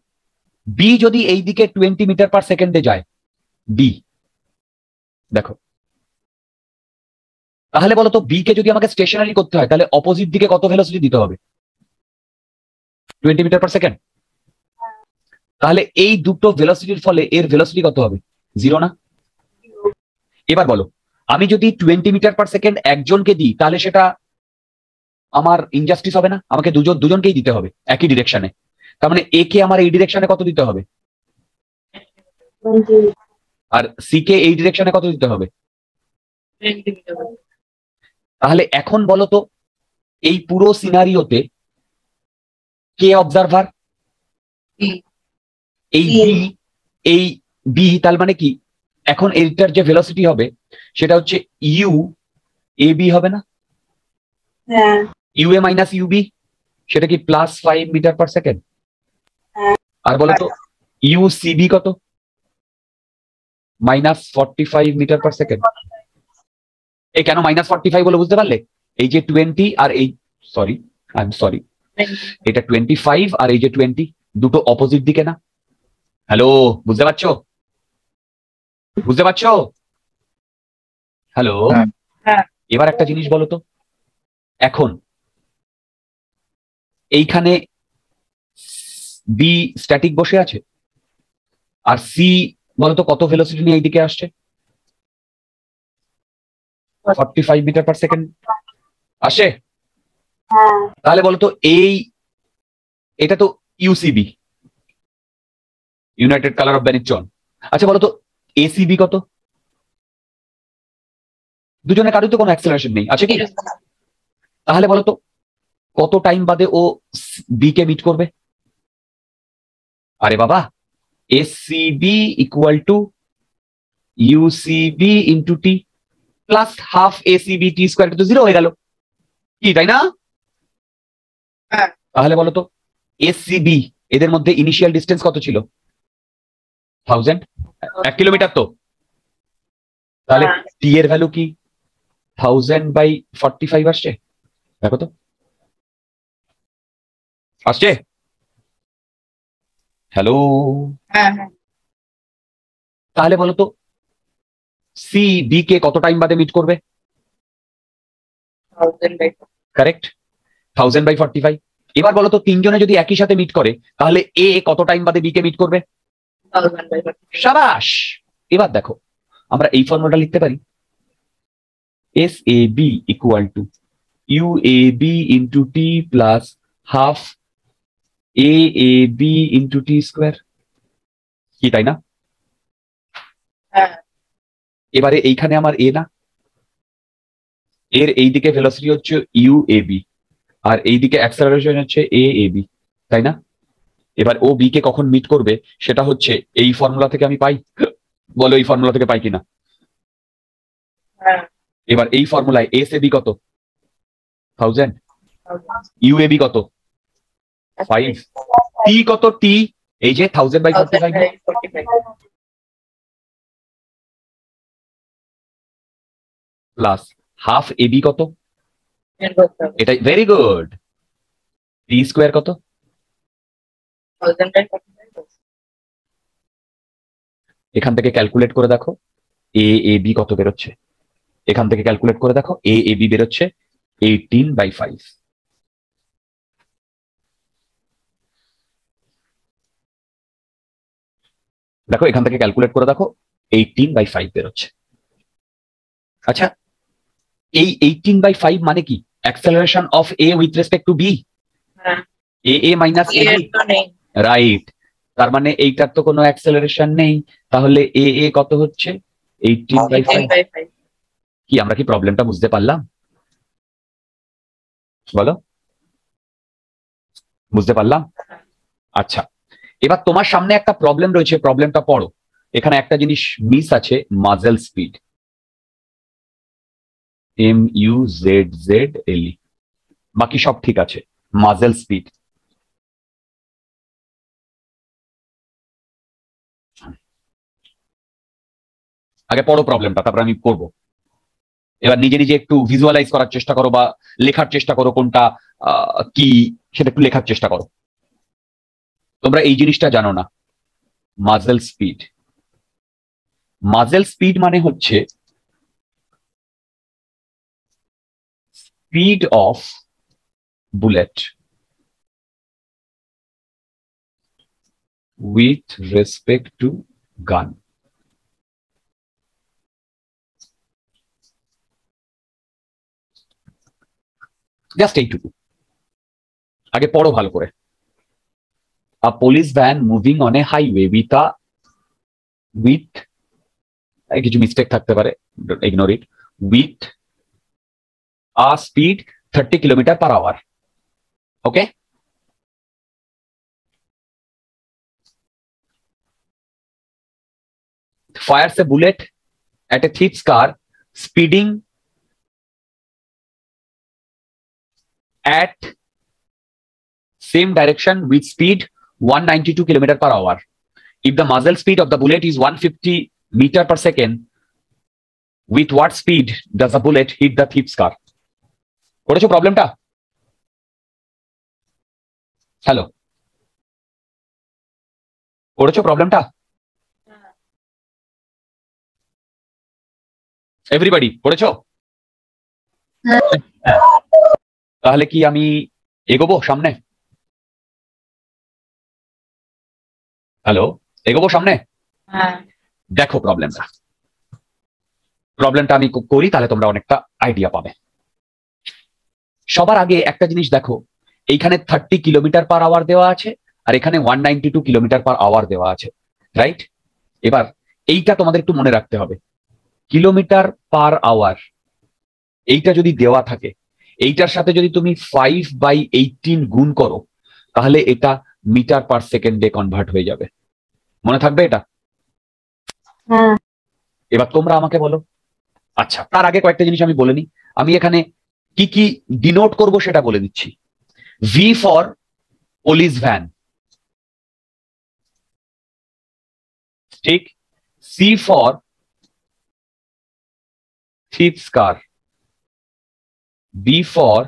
বি যদি এই দিকে টোয়েন্টি মিটার পার সেকেন্ডে যায়, বি দেখো, তাহলে বলো তো বি কে যদি আমাকে স্টেশনারি করতে হয় তাহলে অপোজিট দিকে কত ভেলোসিটি দিতে হবে? Twenty metre per second. তাহলে এই দুটো ভেলোসিটির ফলে এর ভেলোসিটি কত হবে? জিরো না? এবার বলো, আমি যদি টোয়েন্টি মিটার পার সেকেন্ড একজনকে দিই তাহলে সেটা আমার ইনজাস্টিস হবে না? আমাকে দুজন দুজনকেই দিতে হবে একই ডিরেকশনে। তার মানে এ কে আমার এই ডিরেকশনে কত দিতে হবে আর সি কে এই ডিরেকশনে কত দিতে হবে? তাহলে এখন বলো তো এই পুরো সিনারিওতে কে অবজারভার? এই বি। এই বি তার মানে কি এখন এইটার যে ভেলোসিটি হবে সেটা হচ্ছে ইউ এ বি হবে না? ইউ এ মাইনাস ইউবি, সেটা কি plus five metre per second? আর বলো তো ইউ সি বি কত? Minus forty five metre per second. এই কেন মাইনাস ফর্টি ফাইভ বলে বুঝতে পারলে? এই যে টোয়েন্টি আর এই সরি আই এম সরি এটা টোয়েন্টি ফাইভ আর এই যে টোয়েন্টি, দুটো অপোজিট দিকে না? হ্যালো, বুঝতে পারছো? বুঝতে পারছো? হ্যালো, এবার একটা জিনিস বলো তো, এখন এইখানে বি স্ট্যাটিক বসে আছে আর সি বলতো কত ভেলোসিটি নিয়ে এইদিকে আসছে? Forty five metre per second আসে। তাহলে বলতো এই এটা তো UCB, United colour of Benetton. আচ্ছা বলতো এসিবি কত? দুজনে কারোই তো কোনো অ্যাক্সেলারেশন নেই, আছে কি? তাহলে বলতো কত টাইম বাদে ও বি কে মিট করবে? আরে বাবা, SCB equal to UCB into T plus half ACB, T square to zero হয়ে গেল কি, তাই না? তাহলে বলতো এসিবি এদের মধ্যে ইনিশিয়াল ডিস্টেন্স কত ছিল? থাউজেন্ড, এক কিলোমিটার তো। তাহলে টি এর ভ্যালু কি থাউজেন্ড বাই ফর্টি ফাইভ আসছে? দেখো তো আসছে? হ্যালো, তাহলে বলো তো সি বি কে কত টাইম বাদে মিট করবে? Correct, thousand by forty five. এবার বলো তো তিনজনে যদি একই সাথে মিট করে তাহলে এ কত টাইম বাদে বি কে মিট করবে? সাবাস। এবার দেখো আমরা এই ফর্মুলাটা লিখতে পারি, S A B equal to U A B into T plus half A A B into T square, কি তাই না? এবারে এইখানে আমার এ না, এর এইদিকে ভেলোসিটি হচ্ছে ইউ এ বি আর এইদিকে অ্যাক্সেলারেশন হচ্ছে এ এ বি, তাই না? এবার ও বি কে কখন মিট করবে সেটা হচ্ছে এই ফর্মুলা থেকে আমি পাই, বলো এই ফর্মুলা থেকে পাই কিনা? এবার এই ফর্মুলায় এস এ বি কত? থাউজেন্ড। ইউ এ বি কত? ফাইভ। টি কত? টি এই যে thousand by forty five. Plus half A B কত? এটা ভেরি গুড। টি স্কোয়ার কত? এখান থেকে ক্যালকুলেট করে দেখো এ এ বি কত বেরোচ্ছে, এখান থেকে ক্যালকুলেট করে দেখো এ এ বি বেরোচ্ছে এইটিন বাই ফাইভ। দেখো এখান থেকে ক্যালকুলেট করে দেখো এইটিন বাই ফাইভ বেরোচ্ছে। আচ্ছা এই এইটিন বাই ফাইভ মানে কি? Acceleration of A with respect to B, A A minus A, right? তার মানে এইটার তো কোনো অ্যাক্সেলারেশন নেই, তাহলে এ এ কত হচ্ছে? Eighteen by five. কি আমরা কি প্রবলেমটা বুঝতে পারলাম? বলো বুঝতে পারলাম? আচ্ছা এবার তোমার সামনে একটা প্রবলেম রয়েছে, প্রবলেমটা পড়ো। এখানে একটা জিনিস মিস আছে, muzzle speed, M U Z Z L E, বাকি সব ঠিক আছে। মাজেল স্পিড, আগে পড়ো প্রবলেমটা, তারপর আমি করব। এবার নিজে নিজে একটু ভিজুয়ালাইজ করার চেষ্টা করো বা লেখার চেষ্টা করো কোনটা কি সেটা একটু লেখার চেষ্টা করো। তোমরা এই জিনিসটা জানো না, মাজেল স্পিড। মাজেল স্পিড মানে হচ্ছে speed of bullet with respect to gun. Just এইটুকু, আগে পড়ো ভালো করে। A police van moving on a highway with a with কিছু মিস্টেক থাকতে পারে, ignore it, with a speed thirty kilometre per hour. Okay, fires a bullet at a thief's car speeding at same direction with speed one ninety-two kilometer per hour. If the muzzle speed of the bullet is one hundred fifty meter per second, with what speed does the bullet hit the thief's car? What is your problem ta? Hello. What is your problem ta? Everybody, what is your? তাহলে কি আমি এগোবো সামনে? Hello, এগোবো সামনে? দেখো প্রবলেমটা, প্রবলেমটা আমি করি, তাহলে তোমরা অনেকটা আইডিয়া পাবে। সবার আগে একটা জিনিস দেখো, এইখানে থার্টি কিলোমিটার পার আওয়ার দেওয়া আছে আর এখানে one ninety two kilometre per hour দেওয়া আছে, রাইট? এবার এইটা তোমাদের একটু মনে রাখতে হবে, কিলোমিটার পার আওয়ার এইটা যদি দেওয়া থাকে, এইটার সাথে যদি তুমি ফাইভ বাই এইটিন গুণ করো তাহলে এটা মিটার পার সেকেন্ডে কনভার্ট হয়ে যাবে। মনে থাকবে এটা? এবার তোমরা আমাকে বলো। আচ্ছা, তার আগে কয়েকটা জিনিস আমি বলে নিই। আমি এখানে কি কি ডিনোট করব সেটা বলে দিচ্ছি। ভি ফর পুলিশ ভ্যান, ঠিক। C for thief's car, B for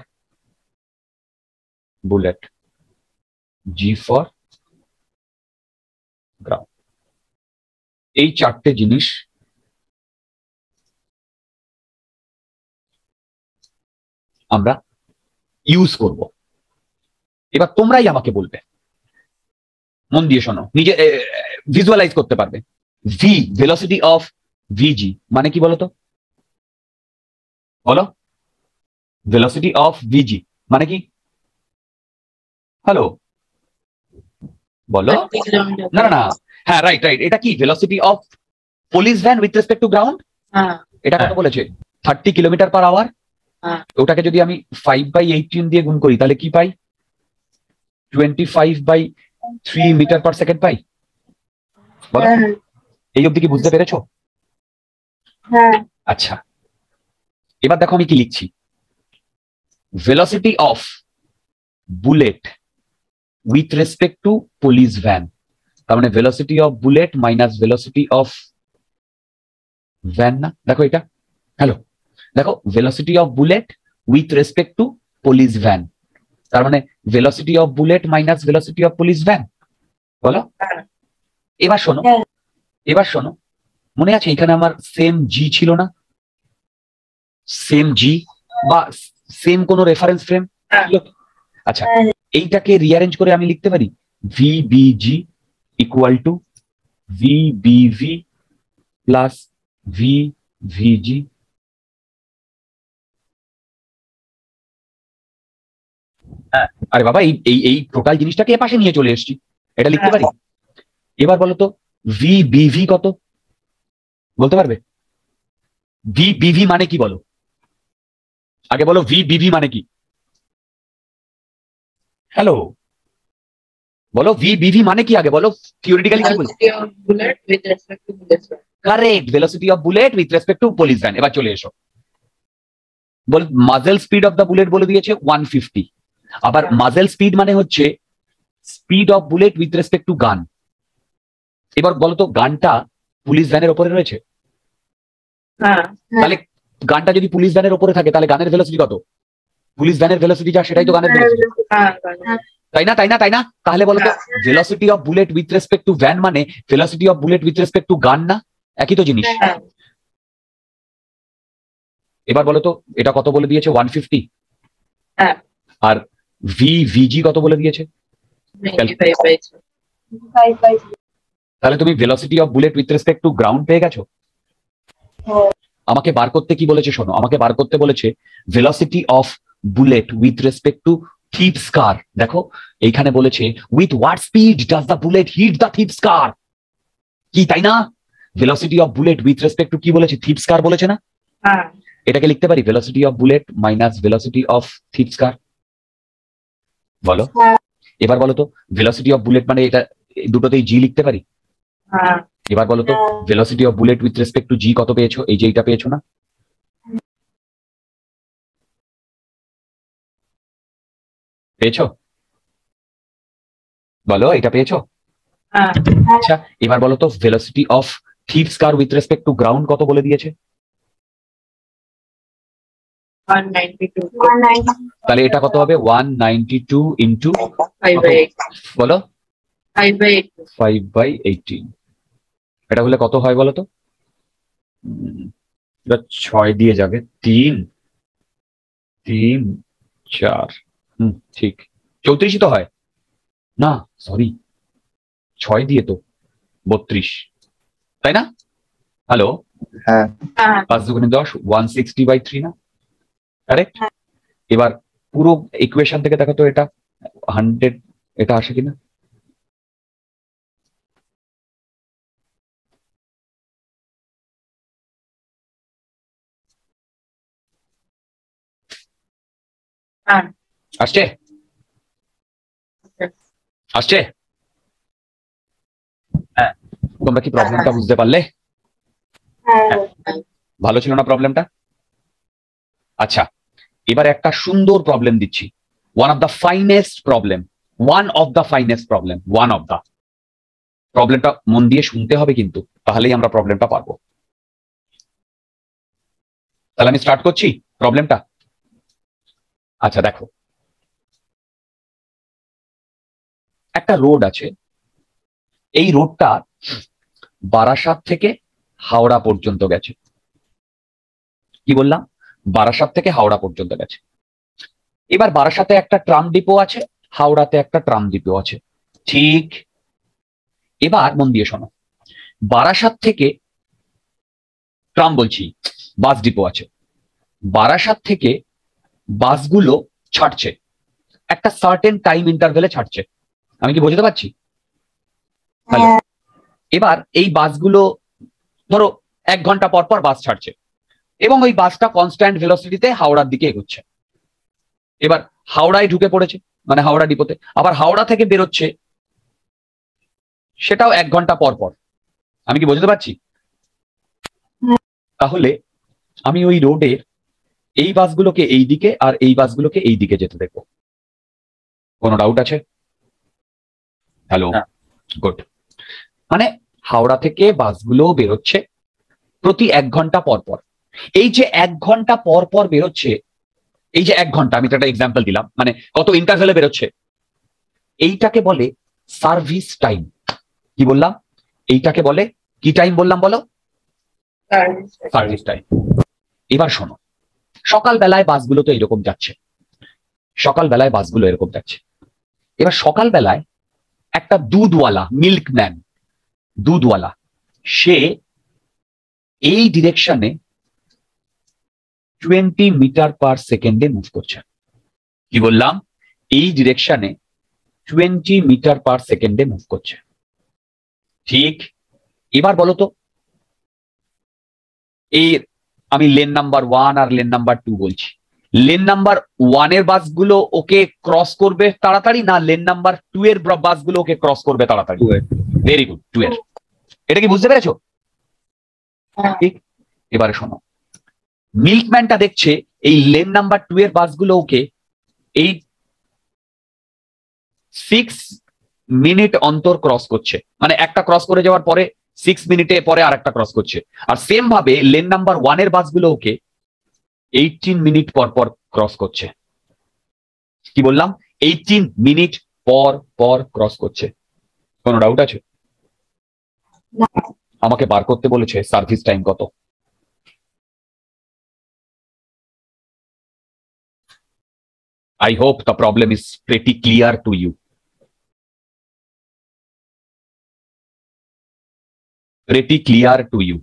bullet, G for ground. এই চারটে জিনিস আমরা ইউজ করব। এবার তোমরাই আমাকে বলবে, মন দিয়ে শোনো, নিজে ভিজুয়ালাইজ করতে পারবে। V velocity of vg মানে কি বলো তো? বলো, velocity of vg মানে কি? হ্যালো, বলো। না না, হ্যাঁ, রাইট রাইট। এটা কি velocity of police van with respect to ground? হ্যাঁ, এটা কত বলেছে? Thirty kilometre per hour. হ্যাঁ, ওটাকে যদি আমি ফাইভ বাই এইটিন দিয়ে গুণ করি তাহলে কি পাই? Twenty five by three metre per second পাই। বলো, এই অবধি কি বুঝতে পেরেছো? হ্যাঁ। আচ্ছা, এবার দেখো আমি কি লিখছি। velocity of bullet with respect to police van, তার মানে velocity of bullet minus velocity of van, না? দেখো এটা, হ্যালো, দেখো velocity of bullet with respect to police van, তার মানে velocity of bullet minus velocity of police van। বলো, এবার শোনো, এবার শোনো, মনে আছে এখানে আমার সেম জি ছিল না? সেম জি বা সেম কোন রেফারেন্স ফ্রেম? আচ্ছা, এইটাকে রিঅ্যারেঞ্জ করে আমি লিখতে পারি VBG equal to VBV plus VVG. আরে বাবা, এই এই টোটাল জিনিসটাকে এপাশে নিয়ে চলে এসছি, এটা লিখতে পারি। এবার বলো তো ভিবিভি কত বলতে পারবে? ভিবিভি মানে কি বলো? আগে বলো ভিবিভি মানে কি? হ্যালো, বলো ভি বিভি মানে কি আগে বলো থিওরিটিক্যালি কি বলছো? Correct, velocity of bullet with respect to police van. এবার চলে এসো, বল muzzle speed of the bullet বলে দিয়েছে ওয়ান ফিফটি। আবার মাজেল স্পিড মানে হচ্ছে speed of bullet with respect to gun. এবার বলো তো গানটা পুলিশ ভ্যানের ওপরে রয়েছে, তাহলে গানটা যদি পুলিশ ভ্যানের ওপরে থাকে তাহলে গানের ভেলোসিটি কত? পুলিশ ভ্যানের ভেলোসিটি যা সেটাই তো গানের ভেলোসিটি, তাই না? তাই না তাই না তাহলে বলো তো velocity of bullet with respect to van মানে velocity of bullet with respect to gun না? একই তো জিনিস। এবার বলো তো এটা কত বলে দিয়েছে? One fifty. আর ভি ভিজি কত বলে দিয়েছে? তাহলে তুমি velocity of bullet with respect to ground পেয়ে গেছো। আমাকে বার করতে কি বলেছে শোনো, আমাকে বার করতে বলেছে velocity of bullet with respect to thief's car. দেখো এইখানে বলেছে with what speed does the bullet hit the thief's car, কি তাই না? Velocity of bullet with respect to কি বলেছে? থিপস কার বলেছে না? এটাকে লিখতে পারি velocity of bullet minus velocity of thief's car, বলো। এবার বলো তো ভেলোসিটি অফ বুলেট মানে এটা দুটোতেই জি লিখতে পারি। এবার বলো তো velocity of bullet with respect to G কত পেয়েছো? এই যে এটা পেয়েছো না, পেয়েছো বলো, এটা পেয়েছো। আচ্ছা এবার বলো তো velocity of thief's car with respect to ground কত বলে দিয়েছে? তাহলে এটা কত হবে? ওয়ান নাইনটি টু ইন্টু বলো ফাইভ বাই এইটিন। এটা হলে কত হয় বলো তো? এটা ছয় দিয়ে যাবে, তিন তিন চার, হম ঠিক চৌত্রিশই তো হয় না, সরি ছয় দিয়ে তো বত্রিশ, তাই না? হ্যালো, হ্যাঁ পাঁচ দুগুণে দশ, ওয়ান সিক্সটি বাই থ্রি না, কারেক্ট। এবার পুরো ইকুয়েশন থেকে দেখো তো এটা হান্ড্রেড এটা আসে কিনা। আসছে আসছে হ্যাঁ, তোমরা কি প্রবলেমটা বুঝতে পারলে? ভালো ছিল না প্রবলেমটা? আচ্ছা এবার একটা সুন্দর প্রবলেম দিচ্ছি, one of the finest problem, one of the finest problem, one of the প্রবলেমটা মন দিয়ে শুনতে হবে কিন্তু, তাহলেই আমরা প্রবলেমটা পারবো। তাহলে আমি স্টার্ট করছি প্রবলেমটা। আচ্ছা দেখো একটা রোড আছে, এই রোডটা বারাসাত থেকে হাওড়া পর্যন্ত গেছে। কি বললাম? বারাসাত থেকে হাওড়া পর্যন্ত গেছে। এবার বারাসাতে একটা ট্রাম ডিপো আছে, হাওড়াতে একটা ট্রাম ডিপো আছে, ঠিক। এবার মন দিয়ে শোনো, বারাসাত থেকে ট্রাম বলছি বাস ডিপো আছে, বারাসাত থেকে বাসগুলো ছাড়ছে একটা সার্টেন টাইম ইন্টারভেলে ছাড়ছে। আমি কি বোঝাতে পারছি? এবার এই বাসগুলো ধরো এক ঘন্টা পর পর বাস ছাড়ছে এবং ওই বাসটা কনস্ট্যান্ট ভেলোসিটিতে হাওড়ার দিকে এগোচ্ছে। এবার হাওড়ায় ঢুকে পড়েছে মানে হাওড়া ডিপোতে, আবার হাওড়া থেকে বেরোচ্ছে, সেটাও এক ঘন্টা পর পর। আমি কি বোঝাতে পারছি? তাহলে আমি ওই রোডের এই বাসগুলোকে এই দিকে আর এই বাসগুলোকে এই দিকে যেতে দেখবো। কোনো ডাউট আছে? Hello, good. মানে হাওড়া থেকে বাসগুলো বেরোচ্ছে প্রতি এক ঘন্টা পর পর। এই যে এক ঘন্টা পর পর বেরোচ্ছে, এই যে এক ঘন্টা আমি তো একটা এক্সাম্পল দিলাম মানে কত ইন্টারভেলে বেরোচ্ছে, এইটাকে বলে সার্ভিস টাইম। কি বললাম? এইটাকে বলে কি টাইম বললাম বলো? Service time. এবার শোনো, সকালবেলায় বাসগুলো তো এরকম যাচ্ছে, সকালবেলায় বাসগুলো এরকম যাচ্ছে। এবার সকালবেলায় একটা দুধওয়ালা, মিল্কম্যান, দুধওয়ালা, সে এই ডিরেকশনে টোয়েন্টি মিটার পার সেকেন্ডে মুভ করছে। কি বললাম? এই ডিরেকশনে টোয়েন্টি মিটার পার সেকেন্ডে মুভ করছে, ঠিক। এবার বলো তো এই আমি লেন নাম্বার ওয়ান আর লেন নাম্বার টু বলছি, লেন নাম্বার ওয়ান এর বাসগুলো ওকে ক্রস করবে তাড়াতাড়ি, না লেন নাম্বার টু এর বাসগুলো ওকে ক্রস করবে তাড়াতাড়ি? ভেরি গুড, টু এর। এটা কি বুঝতে পেরেছো? ঠিক। এবারে শোনো, মিল্কম্যানটা দেখছে এই লেন নাম্বার টু এর বাসগুলো ওকে এই সিক্স মিনিট অন্তর ক্রস করছে, মানে একটা ক্রস করে যাওয়ার পরে সিক্স মিনিটে পরে আর একটা ক্রস করছে। আর সেম ভাবে লেন নাম্বার ওয়ান এর বাসগুলো ওকে এইটিন মিনিট পর পর ক্রস করছে। কি বললাম? এইটিন মিনিট পর পর ক্রস করছে। কোনো ডাউট আছে? আমাকে বার করতে বলেছে সার্ভিস টাইম কত। I hope the problem is pretty clear to you. Pretty clear to you.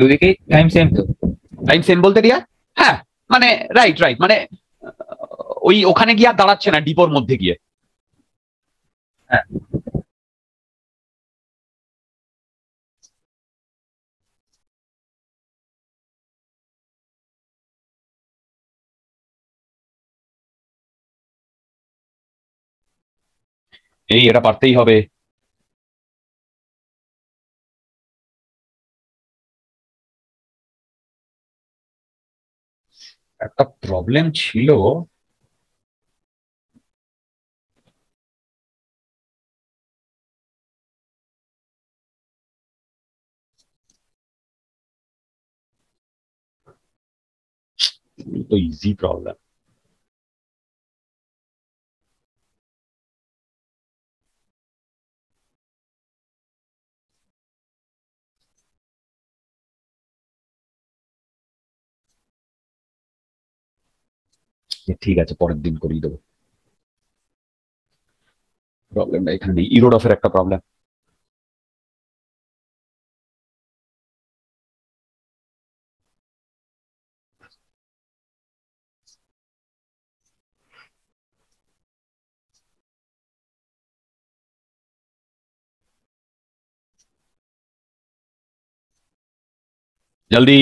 দুদিকে টাইম সেম তো? টাইম সেম বলতে রিয়া, হ্যাঁ মানে রাইট রাইট, মানে ওই ওখানে গিয়ে আর দাঁড়াচ্ছে না, ডিপোর মধ্যে গিয়ে। হ্যাঁ এই এটা পারতেই হবে। একটা প্রবলেম ছিল, তো ইজি প্রবলেম। ঠিক আছে, পরের দিন করিয়ে দেবো, প্রবলেমটা এখানে ইরোডফের একটা প্রবলেম। জলদি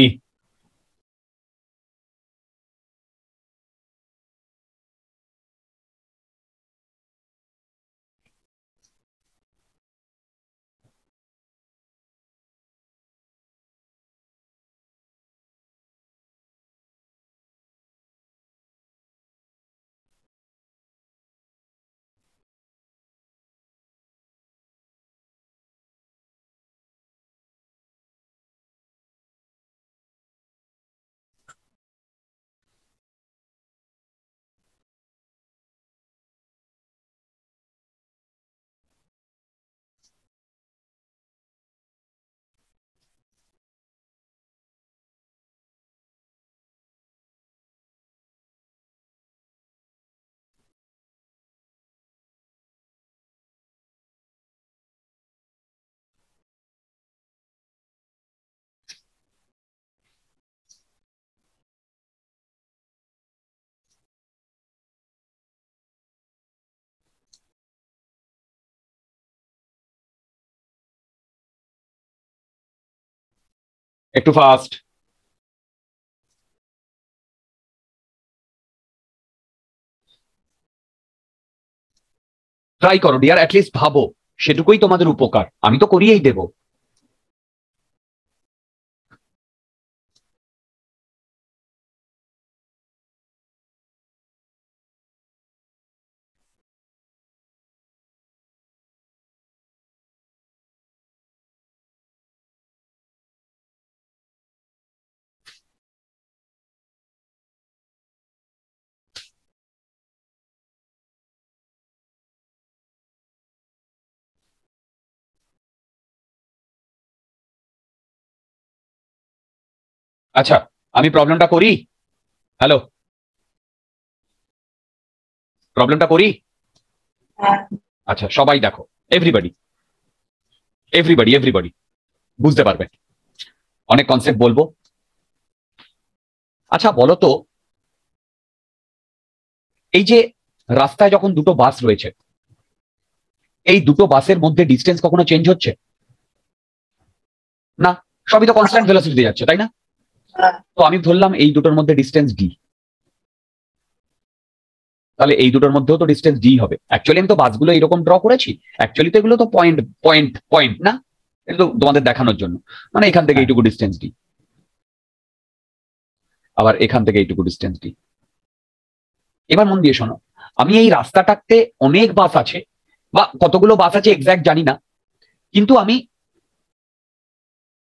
একটু ফাস্ট। ট্রাই করো ডিয়ার, অ্যাট লিস্ট ভাবো, সেটুকুই তোমাদের উপকার। আমি তো করিয়েই দেব। আচ্ছা আমি প্রবলেমটা করি। হ্যালো, প্রবলেমটা করি। আচ্ছা সবাই দেখো, এভরিবডি এভরিবডি এভরিবডি বুঝতে পারবে, অনেক কনসেপ্ট বলবো। আচ্ছা বলো তো, এই যে রাস্তায় যখন দুটো বাস রয়েছে, এই দুটো বাসের মধ্যে ডিস্টেন্স কখনো চেঞ্জ হচ্ছে না, সবই তো কনস্ট্যান্ট ভেলোসিটিতে যাচ্ছে, তাই না? তো আমি ধরলাম এই দুটোর মধ্যে ডিস্টেন্স ডি, তাহলে এই দুটোর মধ্যেও তো ডিস্টেন্স ডি হবে। অ্যাকচুয়ালি আমি তো বাসগুলো এরকম ড্র করেছি, অ্যাকচুয়ালি তো এগুলো তো পয়েন্ট পয়েন্ট পয়েন্ট না, কিন্তু তোমাদের দেখানোর জন্য, মানে এখান থেকে এইটুকু ডিস্টেন্স ডি, আবার এখান থেকে এইটুকু ডিস্টেন্স ডি। এবার মন দিয়ে শোনো, আমি এই রাস্তাটাতে অনেক বাস আছে বা কতগুলো বাস আছে এক্সাক্ট জানি না, কিন্তু আমি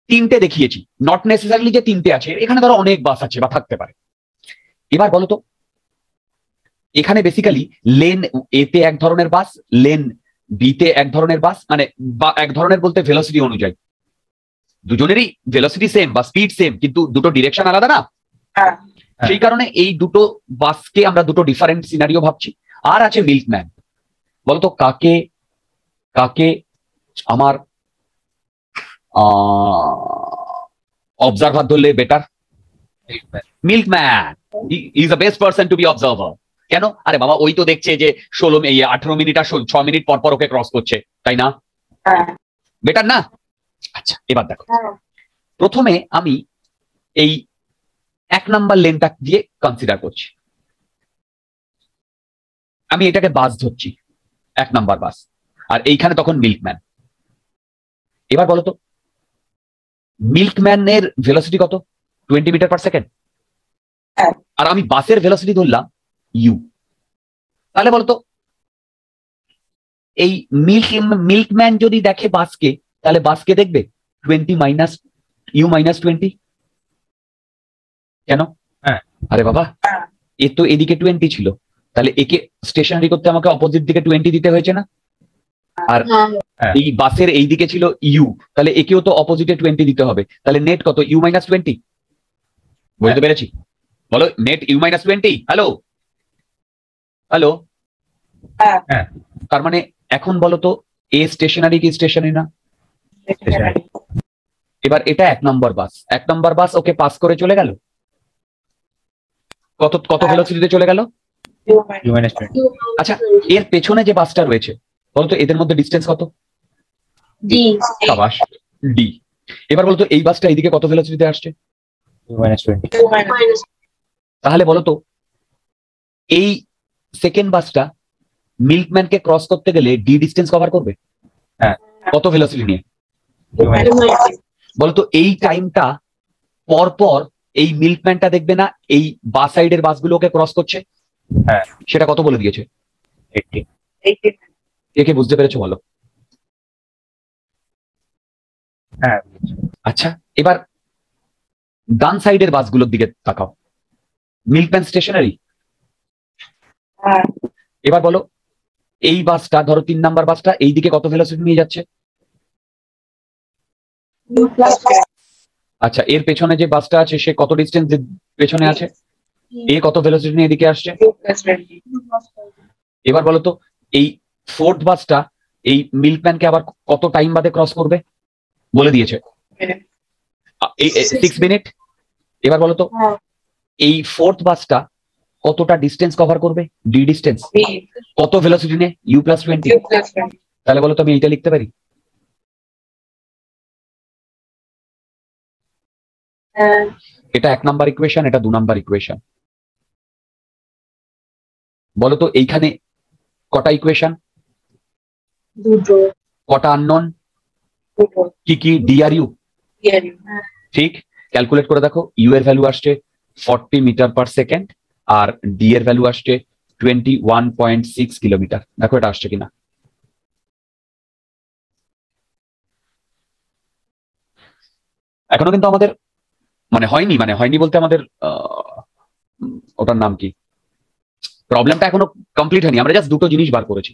তিনটে দেখিয়েছি, নট নেসেসারিলি যে তিনটে আছে, এখানে ধরো অনেক বাস আছে বা থাকতে পারে। এবার বলো তো, এখানে বেসিক্যালি লেন এতে এক ধরনের বাস, লেন বিতে এক ধরনের বাস, মানে এক ধরনের বলতে ভেলোসিটি অনুযায়ী, দুজনেরই ভেলোসিটি সেম বা স্পিড সেম, কিন্তু দুটো ডিরেকশন আলাদা না, সেই কারণে এই দুটো বাসকে আমরা দুটো ডিফারেন্ট সিনারিও ভাবছি। আর আছে মিল্কম্যান। বলতো কাকে কাকে আমার অবজারভার ধরলে better? Milkman is the best person to be observer. কেন? আরে বাবা, ওই তো দেখছে যে ষোলো আঠারো মিনিট আর ছ মিনিট পর পর ওকে ক্রস করছে, তাই না? বেটার না? আচ্ছা এবার দেখো, প্রথমে আমি এই এক নাম্বার লেনটা দিয়ে কনসিডার করছি, আমি এটাকে বাস ধরছি, এক নাম্বার বাস, আর এইখানে তখন মিল্কম্যান। এবার বলো তো, মিল্কম্যানের ভেলোসিটি কত? টোয়েন্টি মিটার পার সেকেন্ড, আর আমি বাসের ভেলোসিটি ধরলাম ইউ। তাহলে বলতো এই মিল্ক মিল্কম্যান যদি দেখে বাসকে, তাহলে বাসকে দেখবে twenty minus U minus twenty. কেন? আরে বাবা, এ তো এদিকে টোয়েন্টি ছিল, তাহলে একে স্টেশনারি করতে আমাকে অপোজিট দিকে টোয়েন্টি দিতে হয়েছে না? আর এই বাসের এই দিকে ছিল ইউ, তাহলে একেও তো অপোজিটে টোয়েন্টি দিতে হবে, তাহলে নেট কত? U minus twenty. বুঝতে পেরেছি? বলো net U minus twenty. Hello hello, তার মানে এখন বলো তো এ স্টেশনারি কি স্টেশনারি না? এবার এটা এক নম্বর বাস, এক নম্বর বাস ওকে পাস করে চলে গেল, কত কত ভেলোসিটিতে চলে গেল? আচ্ছা এর পেছনে যে বাসটা রয়েছে, বলতো এদের মধ্যে ডিস্টেন্স কত? ডি। এবার বলতো এই বাসটা এইদিকে কত ভেলোসিটিতে আসছে? তাহলে বলতো এই সেকেন্ড বাসটা মিল্কম্যানকে ক্রস করতে গেলে ডি ডিস্টেন্স কভার করবে, হ্যাঁ, কত ভেলোসিটি নিয়ে? বলতো এই টাইমটা পর পর এই মিল্কম্যানটা দেখবে না, এই বাস সাইডের বাসগুলোকে ক্রস করছে, হ্যাঁ, সেটা কত বলে দিয়েছে? একে বুঝতে পেরেছো? বলো। হ্যাঁ। আচ্ছা এবার ডান সাইডের বাসগুলোর দিকে তাকাও, মিল্কম্যান স্টেশনারি। এবার বলো এই বাসটা, ধরো তিন নাম্বার বাসটা এইদিকে কত ভেলোসিটি নিয়ে যাচ্ছে? আচ্ছা এর পেছনে যে বাসটা আছে সে কত ডিস্টেন্স পেছনে আছে? এ কত ভেলোসিটি নিয়ে এদিকে আসছে? এবার বলো তো এই ফোর্থ বাসটা এই মিল্কম্যানকে আবার কত টাইম বাদে ক্রস করবে? বলে দিয়েছে সিক্স মিনিট। এবার বলো তো এই ফোর্থ বাসটা কতটা ডিস্টেন্স কভার করবে? D distance. কত ভেলোসিটি নিয়ে? U plus twenty. তাহলে বলো তো আমি এইটা লিখতে পারি? এটা এক নাম্বার ইকুয়েশন, এটা দু নাম্বার ইকুয়েশন। বলো তো এইখানে কটা ইকুয়েশন, কটা আননোন, কি কি? ডি আর ইউ। ঠিক, ক্যালকুলেট করে দেখো, ইউ এর ভ্যালু আসছে ফর্টি মিটার পার সেকেন্ড আর ডি এর ভ্যালু আসছে twenty one point six kilometre. দেখো এটা আসছে কিনা। এখনো কিন্তু আমাদের মানে হয়নি, মানে হয়নি বলতে আমাদের ওটার নাম কি, প্রবলেমটা এখনো কমপ্লিট হয়নি, আমরা জাস্ট দুটো জিনিস বার করেছি।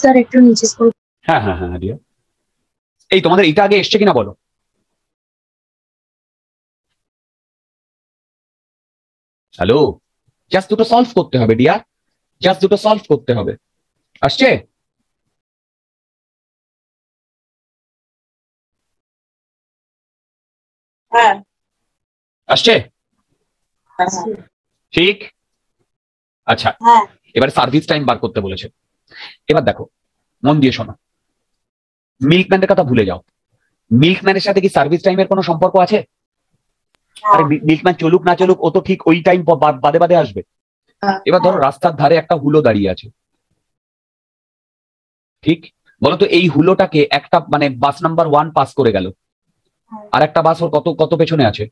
স্যার একটু নিচে স্ক্রল। হ্যাঁ হ্যাঁ হ্যাঁ রিয়া, এই তোমাদের এটা আগে এসছে কিনা বলো। হ্যালো, জাস্ট দুটো সলভ করতে হবে রিয়া, জাস্ট দুটো সলভ করতে হবে। আসছে? হ্যাঁ আসছে ঠিক। আচ্ছা এবার সার্ভিস টাইম বার করতে বলেছে। এবার দেখো মন দিয়ে শোনো, মিল্কম্যানের কথা ভুলে যাও। মিল্কম্যানের সাথে কি সার্ভিস টাইমের কোনো সম্পর্ক আছে? আরে মিল্কম্যান চলুক না চলুক ও তো ঠিক ওই টাইম বাদে বাদে আসবে। এবার ধরো রাস্তার ধারে একটা হুলো দাঁড়িয়ে আছে, ঠিক বলো তো এই হুলোটাকে একটা মানে বাস নাম্বার ওয়ান পাস করে গেল, আর একটা বাস ওর কত কত পেছনে আছে?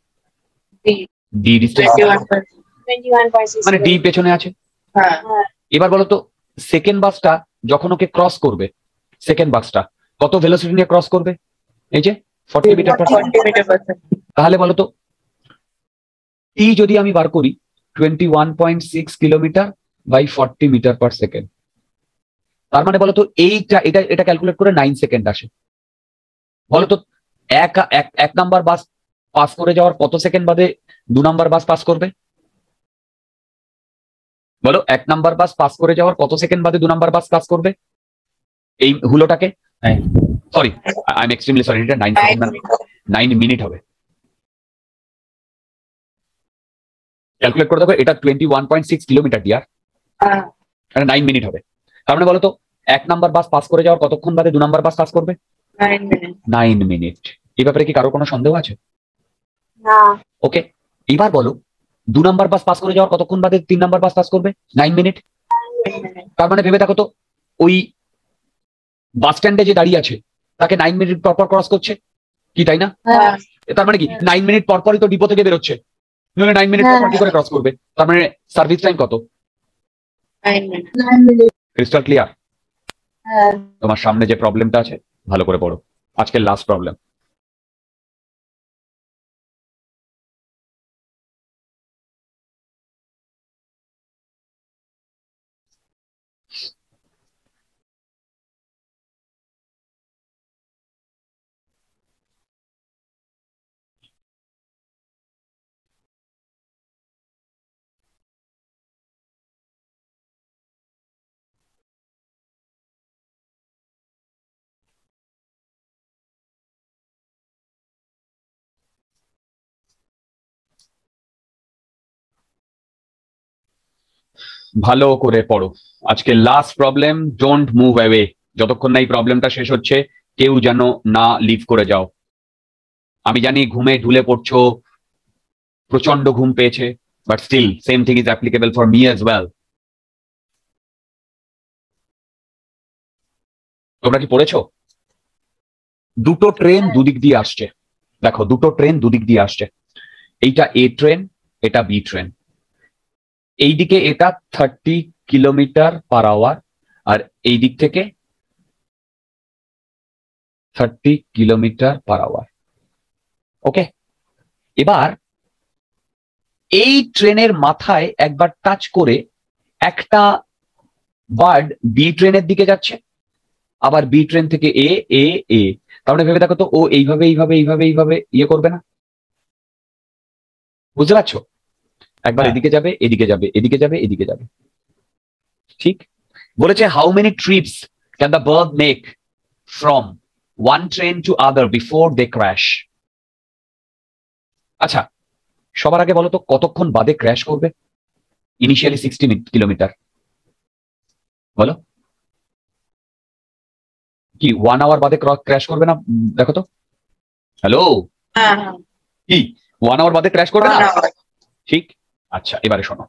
ডি ডিস্টেন্স, মানে ডি পেছনে আছে। এবার বলো তো সেকেন্ড বাসটা যখন ওকে ক্রস করবে, সেকেন্ড বাসটা কত ভেলোসিটি নিয়ে ক্রস করবে? এই যে চল্লিশ মিটার পার সেকেন্ড। তাহলে বলো তো টি যদি আমি বার করি twenty one point six kilometre by চল্লিশ মিটার পার সেকেন্ড, তার মানে বলো তো এইটা এটা এটা ক্যালকুলেট করে নয় সেকেন্ড আসে। বলো তো এক এক নাম্বার বাস পাস করে যাওয়ার কত সেকেন্ড বাদে দু নাম্বার বাস পাস করবে? বলো এক নাম্বার বাস পাস করে যাওয়ার কত সেকেন্ড বাদে দু নাম্বার বাস পাস করবে এই হুলোটাকে? Sorry I am extremely sorry, এটা নয় সেকেন্ড না নয় মিনিট হবে। ক্যালকুলেট করে দেখো এটা twenty one point six kilometre dear, এটা নয় মিনিট হবে। তার মানে বলো তো এক নাম্বার বাস পাস করে যাওয়ার কতক্ষণ বাদে দু নাম্বার বাস পাস করবে? নয় মিনিট। এই ব্যাপারে কি কারো কোনো সন্দেহ আছে? না। ওকে এবার বলো দু নাম্বার বাস পাস করে যাওয়ার কতক্ষণ বাদে তিন নাম্বার বাস পাস করবে? নয় মিনিট। তার মানে ভেবে দেখো তো ওই বাস স্ট্যান্ডে যে দাঁড়িয়ে আছে তাকে নয় মিনিট পর পর ক্রস করছে কি, তাই না? তার মানে কি নয় মিনিট পর পরই তো ডিপো থেকে বের হচ্ছে, নয় মিনিট পর পর কি করে ক্রস করবে? তার মানে সার্ভিস টাইম কত? নয় মিনিট। Crystal clear? তোমার সামনে যে প্রবলেমটা আছে ভালো করে পড়ো, আজকের লাস্ট প্রবলেম। ভালো করে পড়ো, আজকে last problem. Don't move away, যতক্ষণ না এই প্রবলেমটা শেষ হচ্ছে কেউ যেন না লিভ করে যাও। আমি জানি ঘুমে ঢুলে পড়ছো, প্রচন্ড ঘুম পেয়েছে, but still same thing is applicable for me as well. তোমরা কি পড়েছো? দুটো ট্রেন দুদিক দিয়ে আসছে, দেখো দুটো ট্রেন দুদিক দিয়ে আসছে, এইটা এ ট্রেন এটা বি ট্রেন। এইদিকে এটা থার্টি কিলোমিটার পার আওয়ার আর এই দিক থেকে thirty kilometre per hour. Okay এবার এই ট্রেনের মাথায় একবার টাচ করে একটা বার্ড বি ট্রেনের দিকে যাচ্ছে, আবার বি ট্রেন থেকে এ এ এ। তাহলে ভেবে দেখো তো ও এইভাবে এইভাবে এইভাবে এইভাবে ইয়ে করবে না, বুঝতে পারছো? একবার এদিকে যাবে এদিকে যাবে এদিকে যাবে এদিকে যাবে, ঠিক বলেছে। How many trips can the bird make from one train to other before they crash? আচ্ছা সবার আগে বলো তো কতক্ষণ বাদে ক্র্যাশ করবে? ইনিশিয়ালি সিক্সটি কিলোমিটার, বলো কি ওয়ান আওয়ার বাদে ক্র্যাশ করবে না? দেখো তো হ্যালো, কি ওয়ান আওয়ার বাদে ক্র্যাশ করবে না? ঠিক। আচ্ছা এবারে শোনো,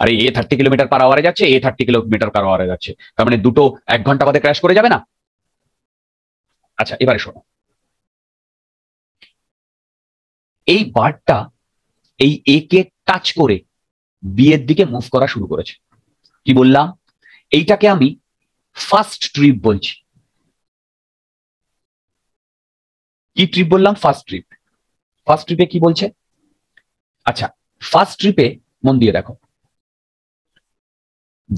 আরে এ থার্টি কিলোমিটার পার আওয়ারে যাচ্ছে, এ থার্টি কিলোমিটার পার আওয়ারে যাচ্ছে, তার মানে দুটো এক ঘন্টা বাদে ক্র্যাশ করে যাবে না। আচ্ছা এবারে শোনো, এই বারটা এই এ কে টাচ করে বি এর দিকে মুভ করা শুরু করেছে। কি বললাম? এইটাকে আমি ফার্স্ট ট্রিপ বলছি। কি ট্রিপ বললাম? First trip. ফার্স্ট ট্রিপে কি বলছে? আচ্ছা ফার্স্ট ট্রিপে মন দিয়ে দেখো,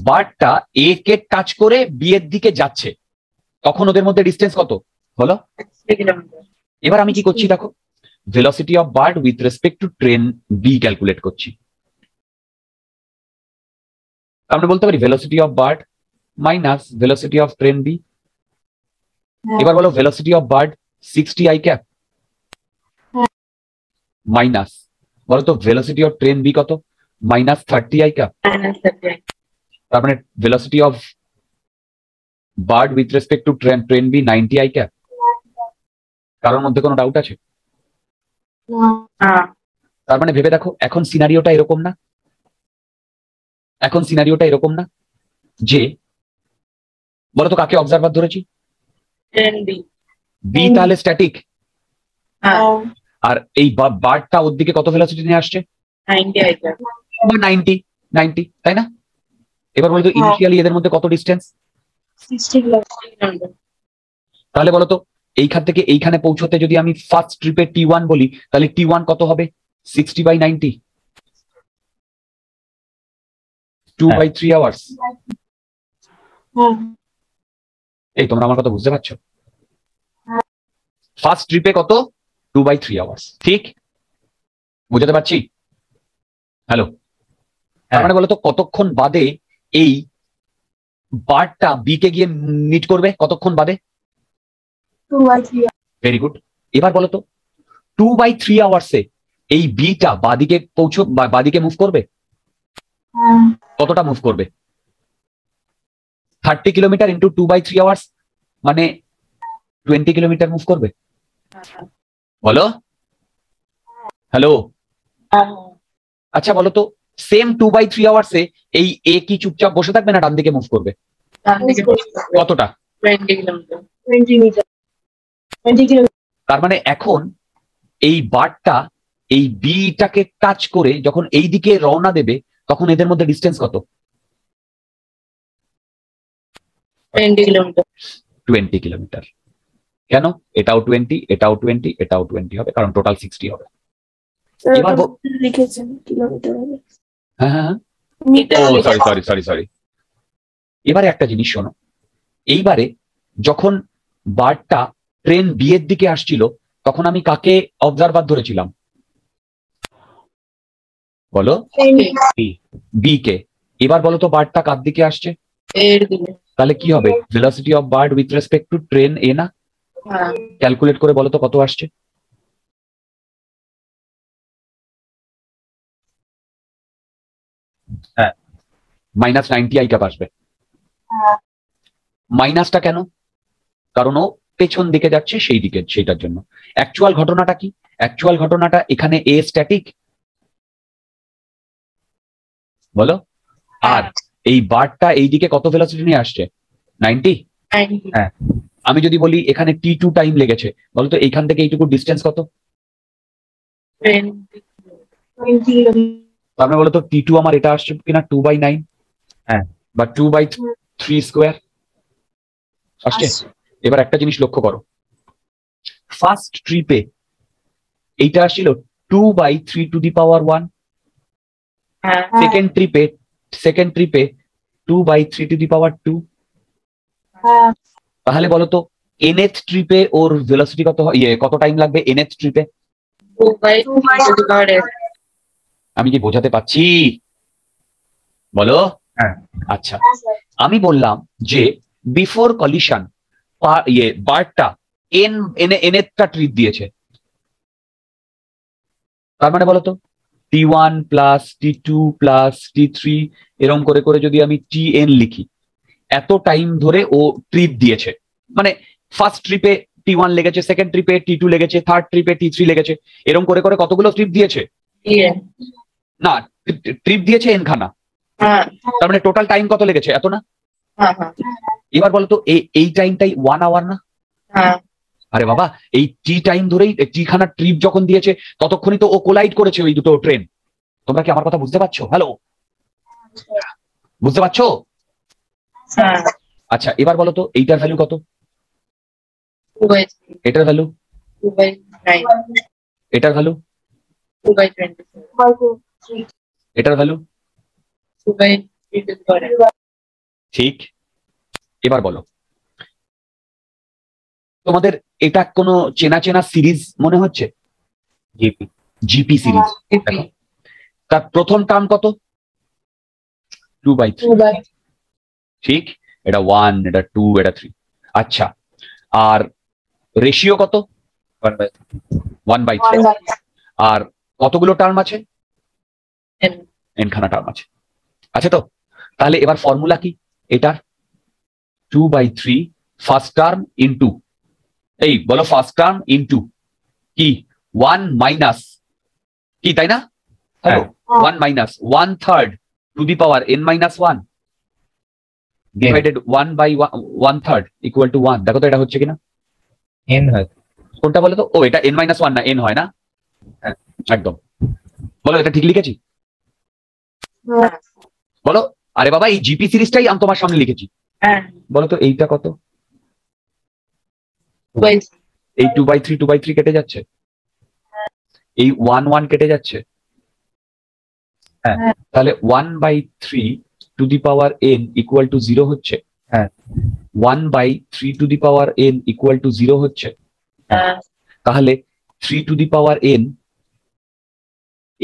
বারটা এ কে টাচ করে বি এর দিকে যাচ্ছে, তখন ওদের মধ্যে ডিস্টেন্স কত হলো? এবার আমি কি করছি দেখো, velocity of bird with respect to train B calculate করছি। আমরা বলতে পারি velocity of bird minus velocity of train B. এবার বলো velocity of bird sixty I cap minus, বলো তো ভেলোসিটি অফ ট্রেন বি কত? Minus thirty I cap. তার মানে velocity of bird with respect to train train B ninety I cap. কারোর মধ্যে কোনো ডাউট আছে? তার মানে ভেবে দেখো এখন সিনারিওটা এরকম না, এখন সিনারিওটা এরকম না যে বলো তো কাকে অবজারভার ধরেছি? বি। তাহলে স্ট্যাটিক, আর এই বারটা ওর দিকে কত ভেলোসিটি নিয়ে আসছে? নব্বই নব্বই, তাই না? এবার বলতো ইনিশিয়ালি এদের মধ্যে কত ডিস্টেন্স? তাহলে বলো তো এইখান থেকে এইখানে পৌঁছতে যদি আমি ফার্স্ট ট্রিপে টি ওয়ান বলি, তাহলে টি ওয়ান কত হবে? Sixty by ninety, two by three hours. এই তোমরা আমার কথা বুঝতে পারছো? ফার্স্ট ট্রিপে কত? Two by three hours. ঠিক বুঝাতে পারছি? হ্যালো। মানে বলতো কতক্ষণ বাদে এই বারটা বি কে গিয়ে মিট করবে? কতক্ষণ বাদে? Very good. এবার বলতো টু বাই থ্রি আওয়ার্সে এই বিটা বাদিকে পৌঁছ, বাদিকে মুভ করবে? কতটা মুভ করবে? Thirty kilometre into two by three hours মানে টোয়েন্টি কিলোমিটার মুভ করবে। বলো হ্যালো। আচ্ছা বলো তো সেম টু বাই থ্রি আওয়ার্সে এই এ কি চুপচাপ বসে থাকবে না ডান দিকে মুভ করবে? কতটা? তার মানে এখন এই বারটা এই বিটাকে টাচ করে যখন এই দিকে রওনা দেবে তখন এদের মধ্যে ডিস্টেন্স কত? Twenty kilometre. কেন? এটাও টোয়েন্টি, এটাও টোয়েন্টি, এটাও টোয়েন্টি হবে, কারণ টোটাল সিক্সটি হবে। এবার লিখেছেন কিলোমিটার হবে। হ্যাঁ হ্যাঁ সরি সরি সরি সরি এবারে একটা জিনিস শোনো, এইবারে যখন বারটা ট্রেন বি এর দিকে আসছিল তখন আমি কাকে অবজারভার ধরেছিলাম? বলো বি কে। এবার বলো তো বারটা কার দিকে আসছে? তাহলে কি হবে? Velocity of bird with respect to train A না? ক্যালকুলেট করে বলো তো কত আসছে? হ্যাঁ মাইনাস নাইনটি আই ক্যাপ আসবে। মাইনাসটা কেন? কারণ ও পেছন দিকে যাচ্ছে, সেই দিকে, সেইটার জন্য। অ্যাকচুয়াল ঘটনাটা কি? অ্যাকচুয়াল ঘটনাটা এখানে এ স্ট্যাটিক, বলো, আর এই বারটা এই দিকে কত ভেলোসিটি নিয়ে আসছে? নাইনটি। হ্যাঁ আমি যদি বলি এখানে টি টু টাইম লেগেছে, বলো তো এইখান থেকে এইটুকু ডিস্টেন্স কত? তারপরে বলতো টি টু আমার এটা আসছে কিনা টু বাই নাইন, হ্যাঁ বা টু বাই থ্রি স্কোয়ার আসছে। এবার একটা জিনিস লক্ষ্য করো, ফার্স্ট ট্রিপে এইটা আসছিল two by three to the power one, second ট্রিপে সেকেন্ড ট্রিপে two by three to the power two. তাহলে বলতো এনএথ ট্রিপে ওর ভেলোসিটি কত হয়? কত টাইম লাগবে এনএথ ট্রিপে? আমি কি বোঝাতে পারছি? বলো। আচ্ছা আমি বললাম যে বিফোর কলিশন ইয়ে বারটা এন এনএথটা ট্রিপ দিয়েছে, তার মানে বলতো T one plus T two plus T three এরম করে করে যদি আমি টি এন লিখি, এত টাইম ধরে ও ট্রিপ দিয়েছে। মানে ফার্স্ট ট্রিপে টি ওয়ান লেগেছে, সেকেন্ড ট্রিপে টি টু লেগেছে, থার্ড ট্রিপে টি থ্রি লেগেছে, এরম করে করে কতগুলো ট্রিপ দিয়েছে? না ট্রিপ দিয়েছে এনখানা, তার মানে টোটাল টাইম কত লেগেছে? এত না? এবার বলতো এই টাইমটাই ওয়ান আওয়ার না? আরে বাবা এই টি টাইম ধরেই টি খানা ট্রিপ যখন দিয়েছে ততক্ষণই তো ও কোলাইড করেছে ওই দুটো ট্রেন। তোমরা কি আমার কথা বুঝতে পারছো? হ্যালো, বুঝতে পারছো? আচ্ছা এবার বলতো এইটার ভ্যালু কত? এটার ভ্যালু? এটার ভ্যালু? এটার ভ্যালু? ঠিক। এবার বলো, তোমাদের এটা কোনো চেনা চেনা সিরিজ মনে হচ্ছে? GP GP series. তার প্রথম টার্ম কত? টু বাই থ্রি, ঠিক। এটা ওয়ান, এটা টু, এটা থ্রি। আচ্ছা, আর রেশিও কত? One by three. আর কতগুলো টার্ম আছে? এন খানা টার্ম আছে। আচ্ছা, তো তাহলে এবার ফর্মুলা কি এটার? Two by three first term into, এই বলো ফার্স্ট টার্ম ইন্টু কি? ওয়ান মাইনাস কি, তাই না? One minus one third to the power N minus one divided one by one third equal to one. দেখো তো এটা হচ্ছে কিনা, এন হয় কোনটা বলো তো? ও এটা এন মাইনাস ওয়ান না, এন হয় না? একদম। বলো এটা ঠিক লিখেছি? বলো। আরে বাবা, এই জিপি সিরিজটাই আমি তোমার সামনে লিখেছি। বলো তো এইটা কত? এই two by three, two by three কেটে যাচ্ছে, এই ওয়ান ওয়ান কেটে যাচ্ছে। হ্যাঁ, তাহলে one by three to the power N equal to zero হচ্ছে। হ্যাঁ, one by three to the power N equal to zero হচ্ছে। তাহলে three to the power N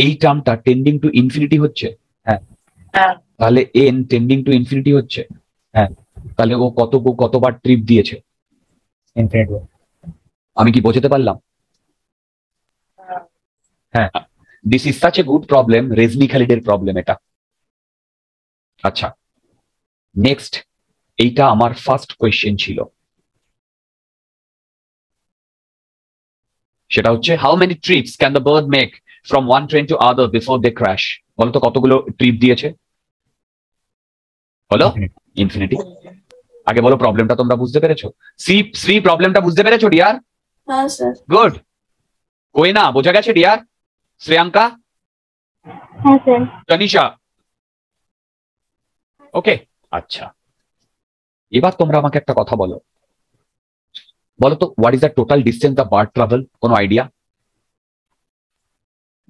এই টার্মটা টেন্ডিং টু ইনফিনিটি হচ্ছে। হ্যাঁ, তাহলে এন টেন্ডিং টু ইনফিনিটি হচ্ছে। হ্যাঁ, তাহলে ও কত কতবার ট্রিপ দিয়েছে? ইনফিনিটি। আমি কি বোঝাতে পারলাম? হ্যাঁ, this is such a good problem, রেজনি খালিদের প্রবলেম এটা। আচ্ছা, নেক্সট, এইটা আমার ফার্স্ট কোয়েশ্চেন ছিল, সেটা হচ্ছে how many trips can the bird make from one train to other before they crash? বলো তো কতগুলো ট্রিপ দিয়েছে? বলো, ইনফিনিটি। আগে বলো প্রবলেমটা তোমরা বুঝতে পেরেছো? সি সি প্রবলেমটা বুঝতে পেরেছো ডিয়ার? হ্যাঁ স্যার। গুড। কই না বোঝা গেছে ডিয়ার? শ্রেয়াঙ্কা? হ্যাঁ স্যার। তনিশা? ওকে। আচ্ছা, এবার তোমরা আমাকে একটা কথা বলো, বলো তো what is the total distance the bird travel? কোনো আইডিয়া?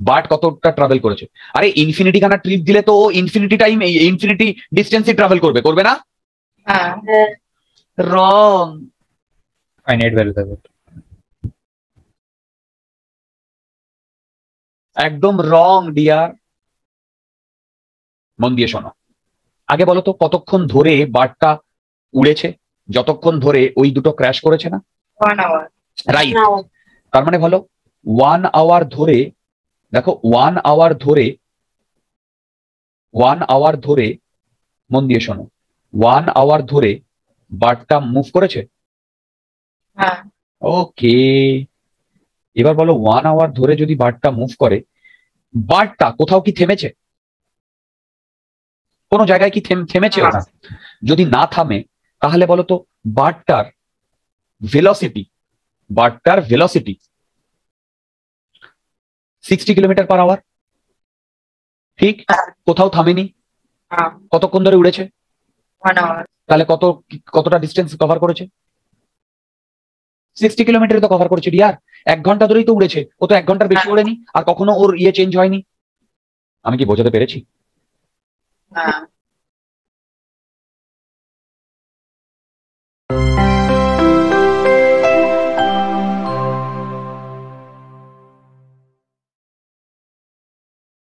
বার্ড কতটা ট্রাভেল করেছে? আরে ইনফিনিটি খানা ট্রিপ দিলে তো ও ইনফিনিটি টাইম ইনফিনিটি ডিস্টেন্সই ট্রাভেল করবে, করবে না? হ্যাঁ। রং। ফাইনাইট ভ্যালু থাকবে। একদম রং ডিয়ার। মন দিয়ে শোনো। আগে বলো তো কতক্ষণ ধরে বার্ডটা উড়েছে? যতক্ষণ ধরে ওই দুটো ক্র্যাশ করেছে না, রাইট? তার মানে বলো ওয়ান আওয়ার ধরে, দেখো ওয়ান আওয়ার ধরে, ওয়ান আওয়ার ধরে মন দিয়ে শোনো, ওয়ান আওয়ার ধরে বার্ডটা মুভ করেছে। ওকে, এবার বলো ওয়ান আওয়ার ধরে যদি বার্ডটা মুভ করে, বার্ডটা কোথাও কি থেমেছে? কোনো জায়গায় কি থেমেছে? ওরা যদি না থামে, তাহলে বলো তো বার্ডটার ভেলোসিটি, বার্ডটার velocity sixty kilometre per hour, ঠিক? কোথাও থামেনি। কতক্ষণ ধরে উড়েছে? তাহলে কত কতটা ডিস্টেন্স কভার করেছে? সিক্সটি কিলোমিটার তো কভার করেছে ডিয়ার। এক ঘন্টা ধরেই তো উড়েছে, ও তো এক ঘন্টার বেশি উড়েনি, আর কখনো ওর ইয়ে চেঞ্জ হয়নি। আমি কি বোঝাতে পেরেছি?